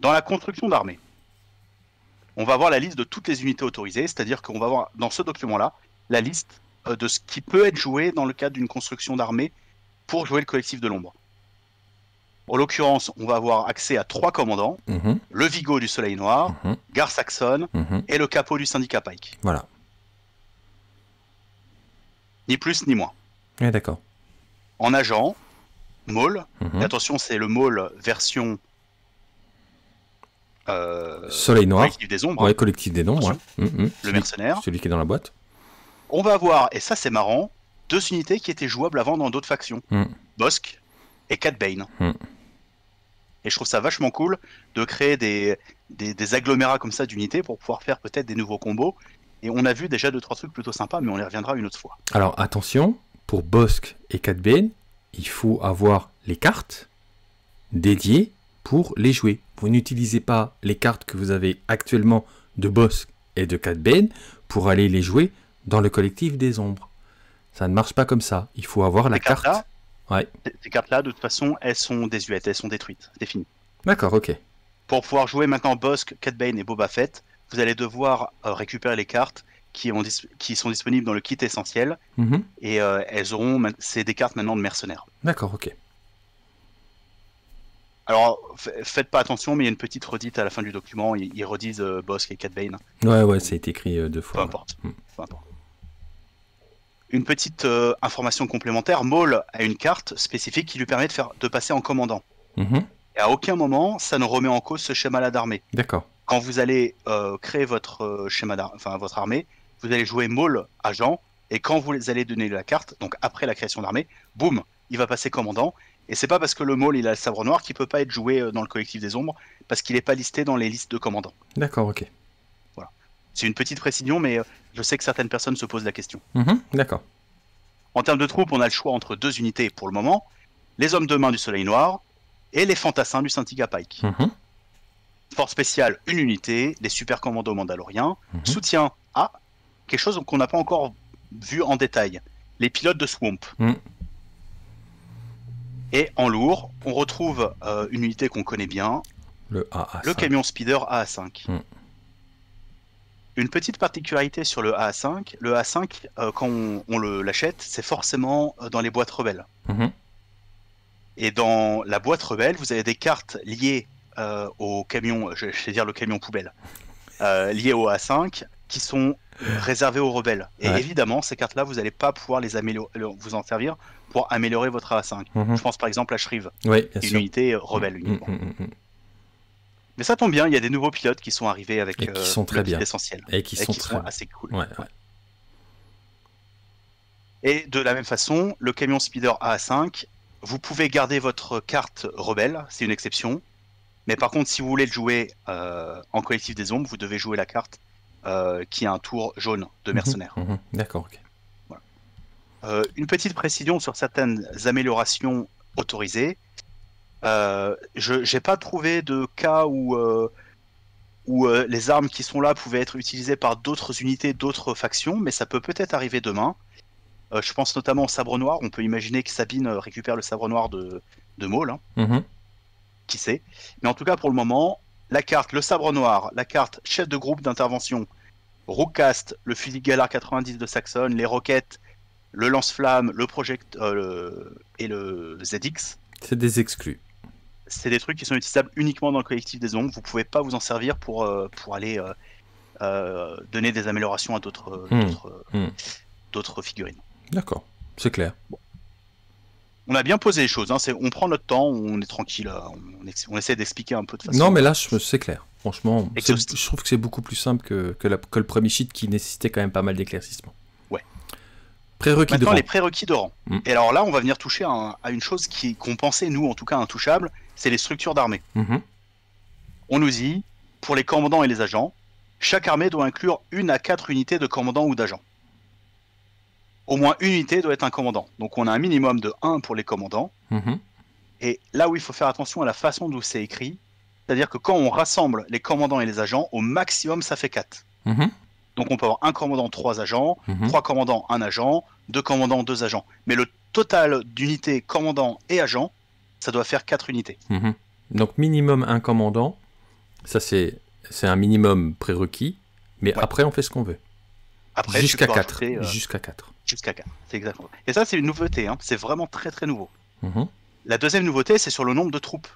dans la construction d'armée, on va avoir la liste de toutes les unités autorisées, c'est-à-dire qu'on va avoir dans ce document-là la liste de ce qui peut être joué dans le cadre d'une construction d'armée pour jouer le collectif de l'ombre. En l'occurrence, on va avoir accès à 3 commandants, le Vigo du Soleil Noir, Gar Saxon et le capot du Syndicat Pyke. Voilà. Ni plus ni moins. Ouais, d'accord. En agent, Maul. Mmh. Attention, c'est le Maul version... Soleil Noir. Collectif des Ombres. Ouais, Collectif des Ombres. Ouais. Mmh, mmh. Le mercenaire. Celui qui est dans la boîte. On va avoir, et ça c'est marrant, deux unités qui étaient jouables avant dans d'autres factions. Mmh. Bosque et Cad Bane. Mmh. Et je trouve ça vachement cool de créer des agglomérats comme ça d'unités pour pouvoir faire peut-être des nouveaux combos. Et on a vu déjà 2-3 trucs plutôt sympas, mais on les reviendra une autre fois. Alors attention, pour Bosque et Cad Bane, il faut avoir les cartes dédiées pour les jouer. Vous n'utilisez pas les cartes que vous avez actuellement de Bosque et de Cad Bane pour aller les jouer dans le Collectif des Ombres. Ça ne marche pas comme ça. Il faut avoir la carte. Ouais. Ces cartes-là, de toute façon, elles sont désuètes, elles sont détruites. C'est fini. D'accord, ok. Pour pouvoir jouer maintenant Bosque, Cad Bane et Boba Fett, vous allez devoir récupérer les cartes qui sont disponibles dans le kit essentiel. Mm-hmm. Et elles auront... C'est des cartes maintenant de mercenaires. D'accord, ok. Alors, faites pas attention, mais il y a une petite redite à la fin du document. Ils redisent Bosque et Cad Bane. Ouais, ouais, ça a été écrit deux fois. Peu importe. Mm. Peu importe. Une petite information complémentaire, Maul a une carte spécifique qui lui permet de passer en commandant. Mmh. Et à aucun moment, ça ne remet en cause ce schéma-là d'armée. D'accord. Quand vous allez créer votre schéma votre armée, vous allez jouer Maul agent, et quand vous allez donner la carte, donc après la création d'armée, boum, il va passer commandant. Et c'est pas parce que le Maul il a le sabre noir qu'il peut pas être joué dans le Collectif des Ombres, parce qu'il n'est pas listé dans les listes de commandants. D'accord, ok. C'est une petite précision, mais je sais que certaines personnes se posent la question. Mmh, d'accord. En termes de troupes, on a le choix entre deux unités pour le moment, les hommes de main du Soleil Noir et les fantassins du Syndicat Pyke. Mmh. Force spéciale, une unité, les super commandos mandaloriens. Mmh. Soutien à quelque chose qu'on n'a pas encore vu en détail, les pilotes de Swamp. Mmh. Et en lourd, on retrouve une unité qu'on connaît bien, le AA5. Le camion speeder AA5. Mmh. Une petite particularité sur le AA5, quand on l'achète, c'est forcément dans les boîtes rebelles. Mmh. Et dans la boîte rebelle, vous avez des cartes liées au camion, je vais dire le camion poubelle, liées au AA5, qui sont réservées aux rebelles. Et ouais. Évidemment, ces cartes-là, vous n'allez pas pouvoir les améliorer, vous en servir pour améliorer votre AA5. Mmh. Je pense par exemple à Shrive, ouais, une unité rebelle uniquement. Mais ça tombe bien, il y a des nouveaux pilotes qui sont arrivés avec qui sont très bien essentiels et qui sont assez cool. Ouais, ouais. Et de la même façon, le camion speeder AA5, vous pouvez garder votre carte rebelle, c'est une exception. Mais par contre, si vous voulez le jouer en Collectif des Ombres, vous devez jouer la carte qui a un tour jaune de mercenaire. Mmh, mmh, d'accord. Okay. Voilà. Une petite précision sur certaines améliorations autorisées. Je n'ai pas trouvé de cas où les armes qui sont là pouvaient être utilisées par d'autres unités, d'autres factions, mais ça peut peut-être arriver demain. Je pense notamment au sabre noir. On peut imaginer que Sabine récupère le sabre noir de Maul, hein. Mm-hmm. Qui sait. Mais en tout cas, pour le moment, la carte le sabre noir, la carte chef de groupe d'intervention, Rookcast, le fusil Galar 90 de Saxon, les roquettes, le lance-flamme, le project et le ZX. C'est des exclus. C'est des trucs qui sont utilisables uniquement dans le Collectif des Ombres. Vous pouvez pas vous en servir pour aller donner des améliorations à d'autres figurines. D'accord, c'est clair. Bon. On a bien posé les choses, hein. On prend notre temps, on est tranquille, on essaie d'expliquer un peu de façon... Non mais là, c'est clair. Franchement, je trouve que c'est beaucoup plus simple que le premier sheet qui nécessitait quand même pas mal d'éclaircissements. Ouais. Maintenant, les prérequis de rang. Mmh. Et alors là, on va venir toucher à une chose qu'on pensait, nous, en tout cas, intouchable, c'est les structures d'armée. Mmh. On nous dit, pour les commandants et les agents, chaque armée doit inclure 1 à 4 unités de commandants ou d'agents. Au moins une unité doit être un commandant. Donc on a un minimum de 1 pour les commandants. Mmh. Et là où il faut faire attention à la façon dont c'est écrit, c'est-à-dire que quand on rassemble les commandants et les agents, au maximum, ça fait 4. Mmh. Donc on peut avoir un commandant, 3 agents, mmh. 3 commandants, 1 agent, 2 commandants, 2 agents. Mais le total d'unités commandant et agent, ça doit faire 4 unités. Mmh. Donc minimum 1 commandant, ça c'est un minimum prérequis, mais ouais. Après on fait ce qu'on veut. Jusqu'à 4. Jusqu'à 4. Jusqu'à 4, c'est exactement. Et ça c'est une nouveauté, hein. C'est vraiment très très nouveau. Mmh. La deuxième nouveauté c'est sur le nombre de troupes.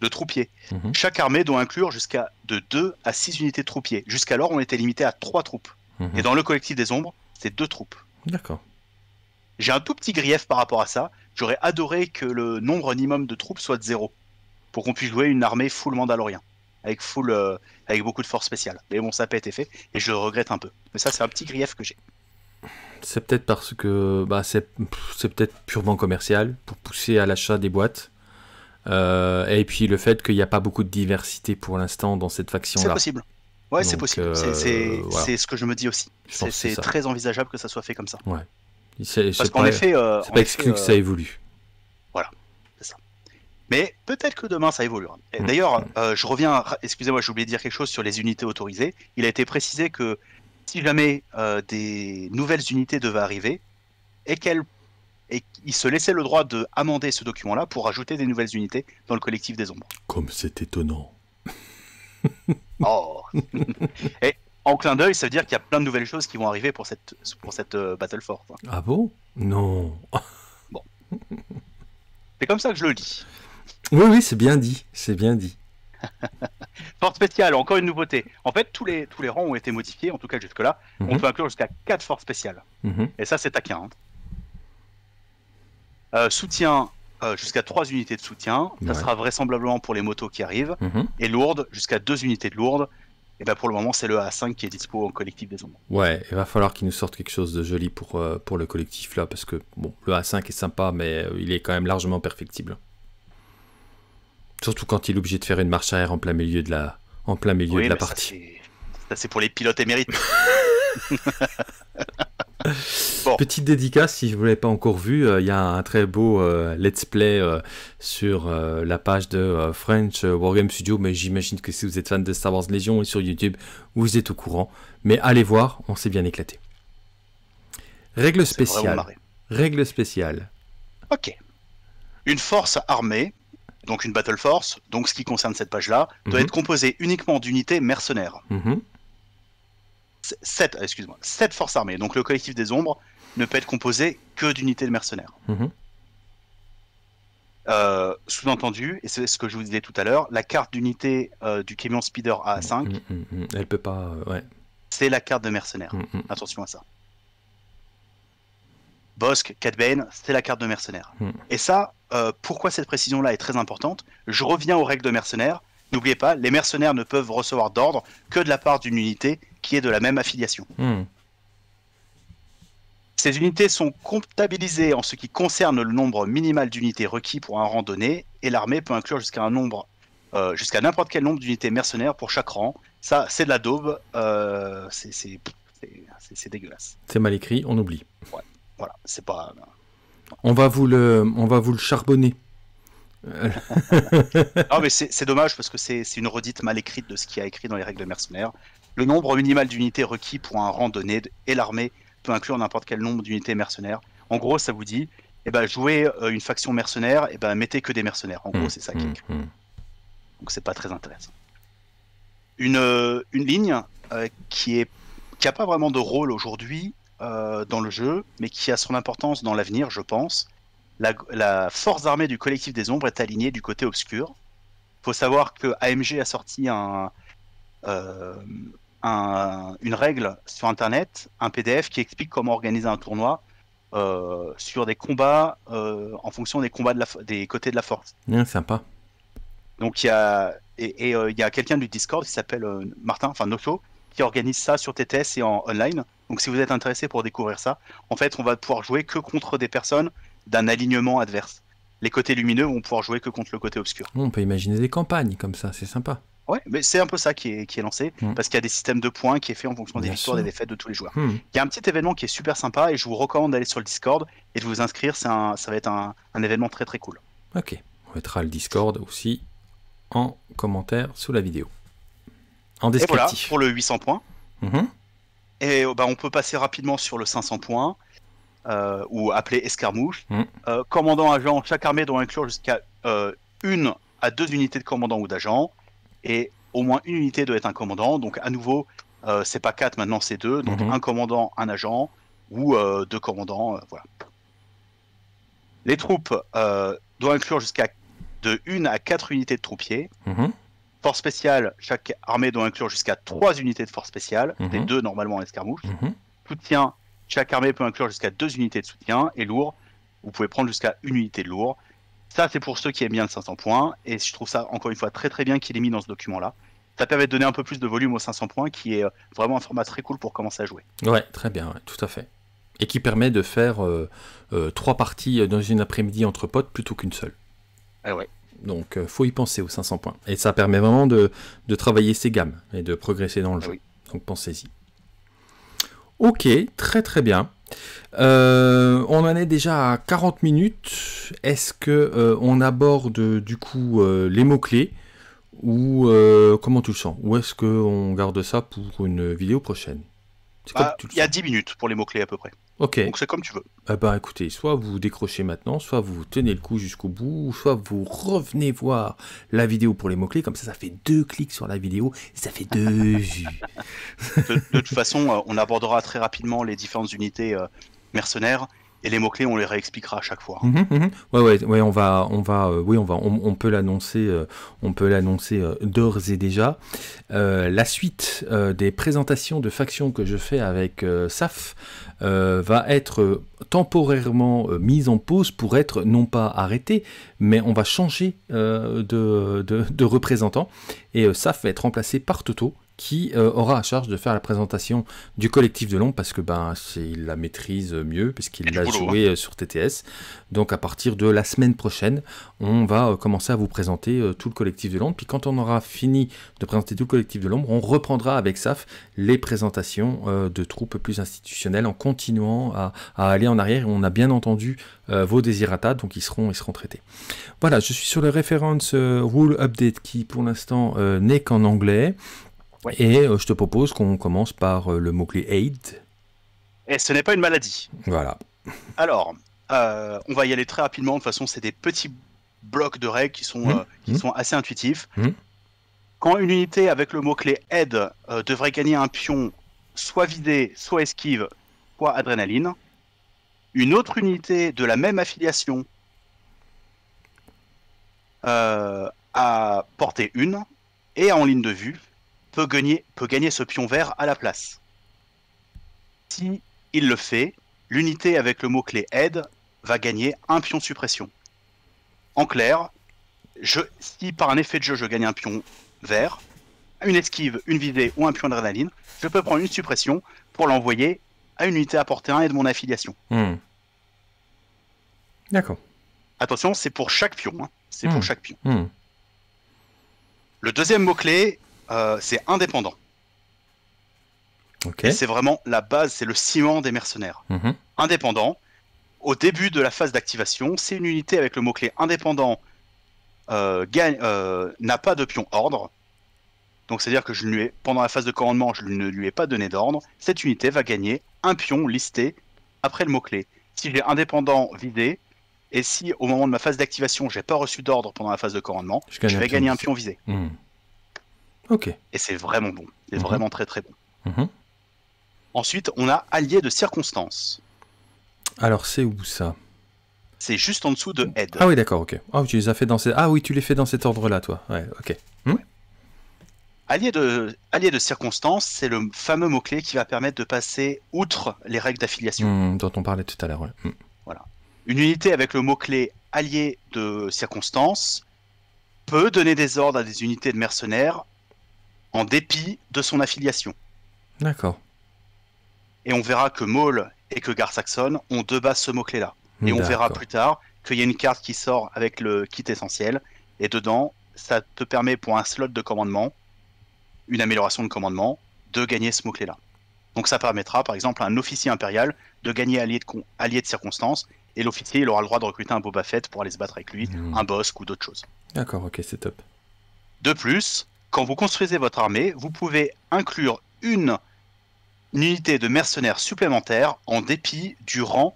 De troupiers. Mmh. Chaque armée doit inclure jusqu'à de 2 à 6 unités de troupiers. Jusqu'alors, on était limité à 3 troupes. Mmh. Et dans le Collectif des Ombres, c'est 2 troupes. D'accord. J'ai un tout petit grief par rapport à ça. J'aurais adoré que le nombre minimum de troupes soit de 0. Pour qu'on puisse jouer une armée full mandalorien. Avec, avec beaucoup de force spéciale. Mais bon, ça n'a pas été fait. Et je le regrette un peu. Mais ça, c'est un petit grief que j'ai. C'est peut-être parce que bah, c'est peut-être purement commercial. Pour pousser à l'achat des boîtes. Et puis le fait qu'il n'y a pas beaucoup de diversité pour l'instant dans cette faction-là. C'est possible. Ouais, c'est possible. C'est voilà. Ce que je me dis aussi. C'est très envisageable que ça soit fait comme ça. Ouais. Parce qu'en effet, c'est pas exclu que ça évolue. Voilà, c'est ça. Mais peut-être que demain ça évoluera. D'ailleurs, je reviens, excusez-moi, j'ai oublié de dire quelque chose sur les unités autorisées. Il a été précisé que si jamais des nouvelles unités devaient arriver, il se laissait le droit de amender ce document-là pour ajouter des nouvelles unités dans le collectif des ombres. Comme c'est étonnant. Oh. Et en clin d'œil, ça veut dire qu'il y a plein de nouvelles choses qui vont arriver pour cette, Battle Force. Ah bon? Non. Bon. C'est comme ça que je le lis. Oui, oui, c'est bien dit. C'est bien dit. Force spéciale, encore une nouveauté. En fait, tous les rangs ont été modifiés, en tout cas jusque-là. On peut inclure jusqu'à 4 forces spéciales. Et ça, c'est taquin. Hein. Soutien, jusqu'à 3 unités de soutien. Ça sera vraisemblablement pour les motos qui arrivent. Et lourde, jusqu'à 2 unités de lourde. Et ben pour le moment, c'est le AA5 qui est dispo en collectif des ombres. Ouais, il va falloir qu'ils nous sortent quelque chose de joli pour le collectif là, parce que bon, le AA5 est sympa, mais il est quand même largement perfectible. Surtout quand il est obligé de faire une marche arrière en plein milieu de la, oui, de la partie. Ça, c'est pour les pilotes émérites. Bon. Petite dédicace, si vous ne l'avez pas encore vu, il y a un très beau let's play sur la page de French Wargame Studio, mais j'imagine que si vous êtes fan de Star Wars Legion et sur YouTube, vous êtes au courant. Mais allez voir, on s'est bien éclaté. Règle spéciale. Règle spéciale. Ok. Une force armée, donc une battle force, donc ce qui concerne cette page-là, doit être composée uniquement d'unités mercenaires. 7 forces armées, donc le collectif des ombres ne peut être composé que d'unités de mercenaires. Sous-entendu, et c'est ce que je vous disais tout à l'heure, la carte d'unité du camion Speeder AA5, elle peut pas. C'est la carte de mercenaires. Attention à ça. Bosque, Cad Bane, c'est la carte de mercenaires. Et ça, pourquoi cette précision-là est très importante? Je reviens aux règles de mercenaires. N'oubliez pas, les mercenaires ne peuvent recevoir d'ordre que de la part d'une unité qui est de la même affiliation. Ces unités sont comptabilisées en ce qui concerne le nombre minimal d'unités requis pour un rang donné, et l'armée peut inclure jusqu'à jusqu'à n'importe quel nombre d'unités mercenaires pour chaque rang. Ça, c'est de la daube, c'est dégueulasse. C'est mal écrit, on oublie. Ouais, voilà, c'est pas... on va vous le charbonner. Non mais c'est dommage parce que c'est une redite mal écrite de ce qu'il y a écrit dans les règles mercenaires. Le nombre minimal d'unités requis pour un rang donné et l'armée peut inclure n'importe quel nombre d'unités mercenaires. En gros, ça vous dit, eh ben, jouez une faction mercenaire, eh ben, mettez que des mercenaires. En gros, c'est ça qui est écrit. Donc c'est pas très intéressant. Une ligne qui a pas vraiment de rôle aujourd'hui dans le jeu, mais qui a son importance dans l'avenir, je pense. La force armée du collectif des ombres est alignée du côté obscur. Il faut savoir que AMG a sorti une règle sur internet, un PDF qui explique comment organiser un tournoi sur des combats en fonction des combats des côtés de la force. Sympa. Donc il y a, y a quelqu'un du Discord qui s'appelle Martin, enfin Nocho, qui organise ça sur TTS et en online. Donc si vous êtes intéressé pour découvrir ça, en fait on va pouvoir jouer que contre des personnes d'un alignement adverse. Les côtés lumineux vont pouvoir jouer que contre le côté obscur. On peut imaginer des campagnes comme ça, c'est sympa. Ouais, mais c'est un peu ça qui est lancé, parce qu'il y a des systèmes de points qui est fait en fonction des victoires et des défaites de tous les joueurs. Il y a un petit événement qui est super sympa et je vous recommande d'aller sur le Discord et de vous inscrire, ça va être un événement très très cool. Ok, on mettra le Discord aussi en commentaire sous la vidéo. En descriptif. Et voilà, pour le 800 points. Et bah, on peut passer rapidement sur le 500 points. Ou appelé escarmouche. Commandant agent, chaque armée doit inclure jusqu'à 1 à 2 unités de commandant ou d'agent, et au moins une unité doit être un commandant. Donc à nouveau, c'est pas 4 maintenant, c'est 2. Donc un commandant, un agent, ou 2 commandants, voilà. Les troupes doivent inclure jusqu'à de 1 à 4 unités de troupiers. Force spéciale, chaque armée doit inclure jusqu'à 3 unités de force spéciale, les 2 normalement en escarmouche. Soutien, Chaque armée peut inclure jusqu'à 2 unités de soutien et lourd. Vous pouvez prendre jusqu'à 1 unité de lourd. Ça, c'est pour ceux qui aiment bien le 500 points. Et je trouve ça, encore une fois, très très bien qu'il est mis dans ce document-là. Ça permet de donner un peu plus de volume aux 500 points, qui est vraiment un format très cool pour commencer à jouer. Ouais, très bien, ouais, tout à fait. Et qui permet de faire 3 parties dans une après-midi entre potes plutôt qu'une seule. Ah ouais. Donc, faut y penser aux 500 points. Et ça permet vraiment de travailler ses gammes et de progresser dans le jeu. Oui. Donc, pensez-y. Ok, très très bien. On en est déjà à 40 minutes. Est-ce que on aborde du coup les mots-clés ou comment tu le sens? Ou est-ce qu'on garde ça pour une vidéo prochaine? Bah, il y a 10 minutes pour les mots-clés à peu près. Okay. Donc c'est comme tu veux. Eh ben, écoutez, soit vous décrochez maintenant, soit vous tenez le coup jusqu'au bout, soit vous revenez voir la vidéo pour les mots-clés, comme ça, ça fait 2 clics sur la vidéo, ça fait 2 vues. De toute façon, on abordera très rapidement les différentes unités mercenaires, et les mots-clés, on les réexpliquera à chaque fois. Mmh, mmh. Ouais, on peut l'annoncer d'ores et déjà. La suite des présentations de factions que je fais avec Saf va être temporairement mise en pause pour être non pas arrêtée, mais on va changer de représentant, et Saf va être remplacé par Toto, qui aura à charge de faire la présentation du collectif de l'ombre, parce que ben, il la maîtrise mieux, puisqu'il l'a joué sur TTS. Donc à partir de la semaine prochaine, on va commencer à vous présenter tout le collectif de l'ombre. Puis quand on aura fini de présenter tout le collectif de l'ombre, on reprendra avec Saf les présentations de troupes plus institutionnelles, en continuant à aller en arrière. Et on a bien entendu vos désirata, donc ils seront traités. Voilà, je suis sur le reference rule update, qui pour l'instant n'est qu'en anglais. Ouais. Et je te propose qu'on commence par le mot-clé aid. Et ce n'est pas une maladie. Voilà. Alors, on va y aller très rapidement. De toute façon, c'est des petits blocs de règles qui sont assez intuitifs. Quand une unité avec le mot-clé aid devrait gagner un pion, soit vidé, soit esquive, soit adrénaline, une autre unité de la même affiliation à portée 1 et en ligne de vue peut gagner ce pion vert à la place. Si il le fait, l'unité avec le mot-clé aide va gagner un pion suppression. En clair, si par un effet de jeu je gagne un pion vert, une esquive, une vidée ou un pion adrénaline, je peux prendre une suppression pour l'envoyer à une unité à portée 1 et de mon affiliation. D'accord. Attention, c'est pour chaque pion. Hein. C'est pour chaque pion. Le deuxième mot-clé, c'est indépendant. Okay. C'est vraiment la base, c'est le ciment des mercenaires. Indépendant, au début de la phase d'activation, si une unité avec le mot-clé indépendant n'a pas de pion ordre, donc c'est-à-dire que pendant la phase de commandement, je ne lui ai pas donné d'ordre, cette unité va gagner un pion listé après le mot-clé. Si j'ai indépendant vidé, et si au moment de ma phase d'activation, j'ai pas reçu d'ordre pendant la phase de commandement, je vais gagner un pion visé. Okay. Et c'est vraiment bon. C'est vraiment très très bon. Ensuite, on a allié de circonstance. Alors, c'est où ça? C'est juste en dessous de aide. Ah oui, d'accord, ok. Ah, tu les as fait dans ces... ah oui, tu les fais dans cet ordre-là, toi. Ouais, ok. Ouais. Allié de circonstance, c'est le fameux mot-clé qui va permettre de passer outre les règles d'affiliation. Dont on parlait tout à l'heure, ouais. Voilà. Une unité avec le mot-clé allié de circonstance peut donner des ordres à des unités de mercenaires en dépit de son affiliation. D'accord. Et on verra que Maul et que Gar Saxon ont de base ce mot-clé-là. Et on verra plus tard qu'il y a une carte qui sort avec le kit essentiel, et dedans, ça te permet pour un slot de commandement, une amélioration de commandement, de gagner ce mot-clé-là. Donc ça permettra, par exemple, à un officier impérial de gagner allié de circonstance, et l'officier, il aura le droit de recruter un Boba Fett pour aller se battre avec lui, un Bosque ou d'autres choses. D'accord, ok, c'est top. De plus, quand vous construisez votre armée, vous pouvez inclure une unité de mercenaires supplémentaires en dépit du rang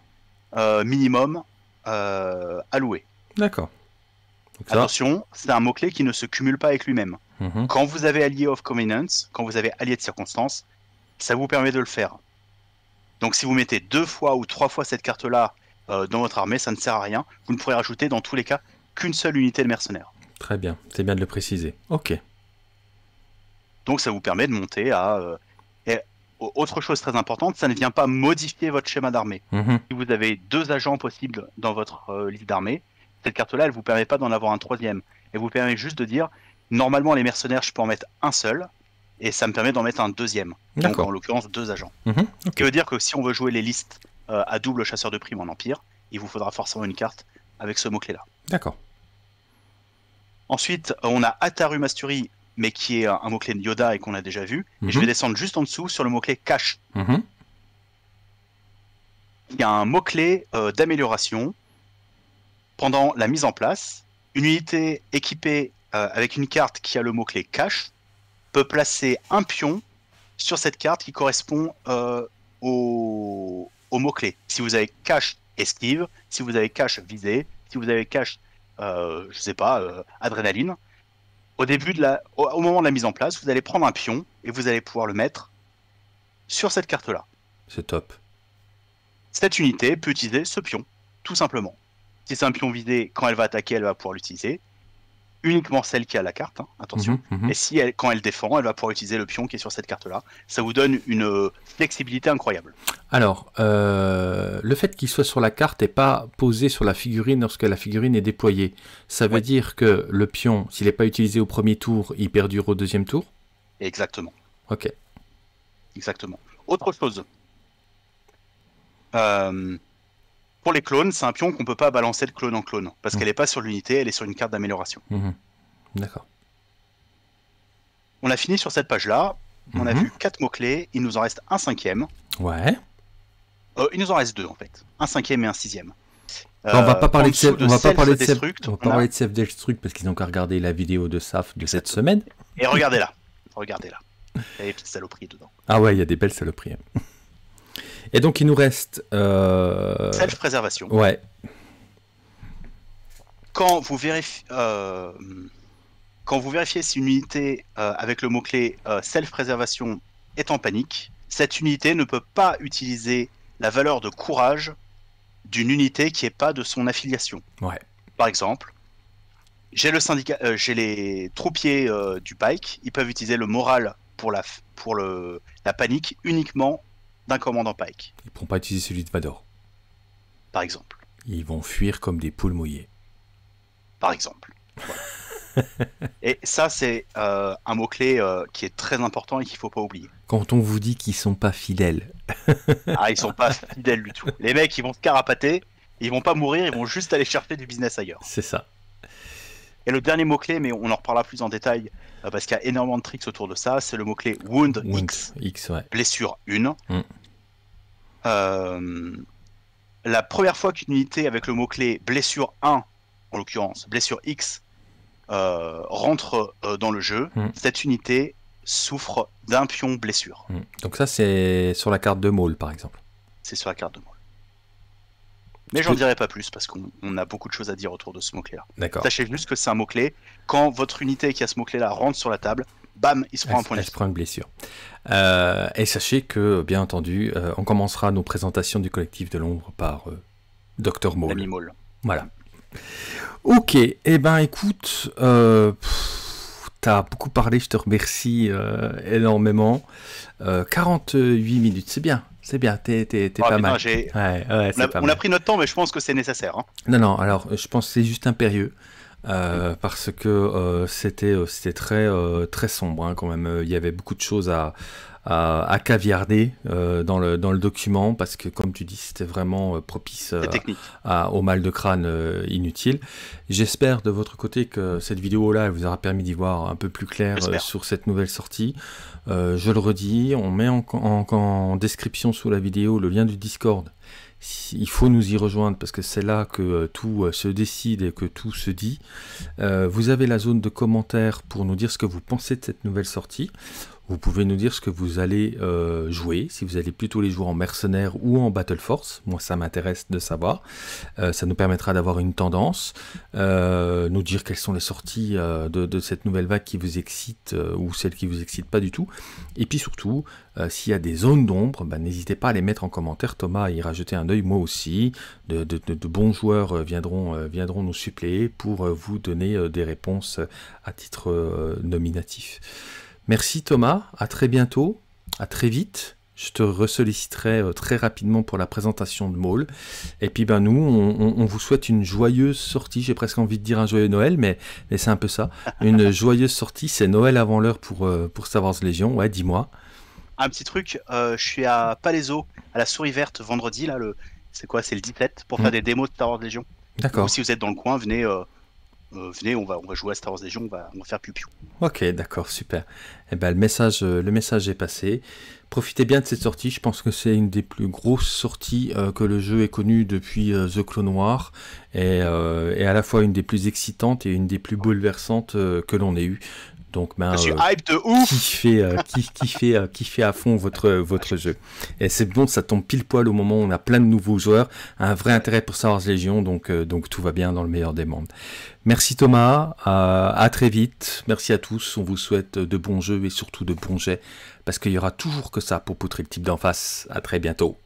minimum alloué. D'accord. Attention, c'est un mot-clé qui ne se cumule pas avec lui-même. Quand vous avez allié of Convenience, quand vous avez allié de circonstance, ça vous permet de le faire. Donc si vous mettez 2 fois ou 3 fois cette carte-là dans votre armée, ça ne sert à rien. Vous ne pourrez rajouter dans tous les cas qu'une seule unité de mercenaires. Très bien, c'est bien de le préciser. Ok. Donc ça vous permet de monter à... Autre chose très importante, ça ne vient pas modifier votre schéma d'armée. Mmh. Si vous avez 2 agents possibles dans votre liste d'armée, cette carte-là, elle ne vous permet pas d'en avoir un 3e. Elle vous permet juste de dire, normalement les mercenaires, je peux en mettre un seul, et ça me permet d'en mettre un 2e. Donc en l'occurrence, 2 agents. Mmh. Okay. Ce qui veut dire que si on veut jouer les listes à double chasseur de primes en Empire, il vous faudra forcément une carte avec ce mot-clé-là. D'accord. Ensuite, on a Ataru Masturi, mais qui est un mot-clé de Yoda et qu'on a déjà vu. Mm-hmm. Et je vais descendre juste en dessous sur le mot-clé cache. Mm-hmm. Il y a un mot-clé d'amélioration. Pendant la mise en place, une unité équipée avec une carte qui a le mot-clé cache peut placer un pion sur cette carte qui correspond au mot-clé. Si vous avez cache esquive, si vous avez cache visée, si vous avez cache, je sais pas, adrénaline, au moment de la mise en place, vous allez prendre un pion et vous allez pouvoir le mettre sur cette carte-là. C'est top. Cette unité peut utiliser ce pion, tout simplement. Si c'est un pion visé, quand elle va attaquer, elle va pouvoir l'utiliser. Uniquement celle qui a la carte, hein, attention. Mmh, mmh. Et si quand elle défend, elle va pouvoir utiliser le pion qui est sur cette carte-là. Ça vous donne une flexibilité incroyable. Alors, le fait qu'il soit sur la carte et pas posé sur la figurine lorsque la figurine est déployée, ça veut dire que le pion, s'il n'est pas utilisé au premier tour, il perdure au 2e tour? Exactement. Ok. Exactement. Autre chose. Pour les clones, c'est un pion qu'on ne peut pas balancer de clone en clone, parce qu'elle n'est pas sur l'unité, elle est sur une carte d'amélioration. Mmh. D'accord. On a fini sur cette page-là, on a vu 4 mots-clés, il nous en reste un 5e. Ouais. Il nous en reste 2 en fait, un 5e et un 6e. On va pas parler de Self Destruct parce qu'ils n'ont qu'à regarder la vidéo de Saf de cette semaine. Et regardez-la, regardez-la. Il y a des petites saloperies dedans. Ah ouais, il y a des belles saloperies. Hein. Et donc il nous reste... Self-préservation. Ouais. Quand vous vérifiez si une unité avec le mot-clé self-préservation est en panique, cette unité ne peut pas utiliser la valeur de courage d'une unité qui n'est pas de son affiliation. Ouais. Par exemple, j'ai les troupiers du Pyke, ils peuvent utiliser le moral pour la panique uniquement d'un commandant Pyke. Ils ne pourront pas utiliser celui de Vador. Par exemple. Ils vont fuir comme des poules mouillées. Par exemple. Voilà. Et ça, c'est un mot-clé qui est très important et qu'il ne faut pas oublier. Quand on vous dit qu'ils ne sont pas fidèles. Ah, ils ne sont pas fidèles du tout. Les mecs, ils vont se carapater, ils ne vont pas mourir, ils vont juste aller chercher du business ailleurs. C'est ça. Et le dernier mot-clé, mais on en reparlera plus en détail, parce qu'il y a énormément de tricks autour de ça, c'est le mot-clé Wound X, ouais. Blessure 1. La première fois qu'une unité avec le mot-clé Blessure 1, en l'occurrence Blessure X, rentre dans le jeu, cette unité souffre d'un pion blessure. Donc ça, c'est sur la carte de Maul, par exemple. C'est sur la carte de Maul. Mais j'en dirai pas plus parce qu'on a beaucoup de choses à dire autour de ce mot-clé-là. Sachez juste que c'est un mot-clé. Quand votre unité qui a ce mot-clé-là rentre sur la table, bam, il se prend un point de blessure. Il se prend une blessure. Et sachez que, bien entendu, on commencera nos présentations du collectif de l'ombre par Dr Maul. L'ami Maul. Voilà. Ok, et ben écoute, t'as beaucoup parlé, je te remercie énormément. 48 minutes, c'est bien. C'est bien, t'es pas mal. On a pris notre temps, mais je pense que c'est nécessaire. Hein. Non, non, alors je pense que c'est juste impérieux, parce que c'était très sombre hein, quand même. Il y avait beaucoup de choses à caviarder dans le document, parce que comme tu dis, c'était vraiment propice au mal de crâne inutile. J'espère de votre côté que cette vidéo-là vous aura permis d'y voir un peu plus clair sur cette nouvelle sortie. Je le redis, on met en description sous la vidéo le lien du Discord. Il faut nous y rejoindre parce que c'est là que tout se décide et que tout se dit. Vous avez la zone de commentaires pour nous dire ce que vous pensez de cette nouvelle sortie. Vous pouvez nous dire ce que vous allez jouer, si vous allez plutôt les jouer en mercenaire ou en Battle Force. Moi, ça m'intéresse de savoir. Ça nous permettra d'avoir une tendance. Nous dire quelles sont les sorties de cette nouvelle vague qui vous excite ou celles qui vous excitent pas du tout. Et puis surtout, s'il y a des zones d'ombre, ben, n'hésitez pas à les mettre en commentaire. Thomas ira jeter un œil, moi aussi. De bons joueurs viendront nous suppléer pour vous donner des réponses à titre nominatif. Merci Thomas, à très bientôt, à très vite, Je te ressolliciterai très rapidement pour la présentation de Maul. Et puis ben, nous, on vous souhaite une joyeuse sortie. J'ai presque envie de dire un joyeux Noël, mais c'est un peu ça. Une joyeuse sortie, c'est Noël avant l'heure pour Star Wars Legion. Ouais, dis-moi. Un petit truc, je suis à Palaiso, à la Souris Verte, vendredi. Là, c'est quoi? C'est le 17, pour faire des démos de Star Wars Legion. D'accord. Si vous êtes dans le coin, venez... venez, on va jouer à Star Wars Legion, on va faire piou-piou. Ok, d'accord, super. Eh ben, le message est passé. Profitez bien de cette sortie. Je pense que c'est une des plus grosses sorties que le jeu ait connue depuis The Clone Noir, et à la fois une des plus excitantes et une des plus bouleversantes que l'on ait eues. Donc, ben, je suis hype de ouf. Qui fait à fond votre jeu. Et c'est bon, ça tombe pile poil au moment où on a plein de nouveaux joueurs, un vrai intérêt pour Star Wars Legion, donc tout va bien dans le meilleur des mondes. Merci Thomas, à très vite, merci à tous, on vous souhaite de bons jeux et surtout de bons jets, parce qu'il y aura toujours que ça pour poutrer le type d'en face. À très bientôt.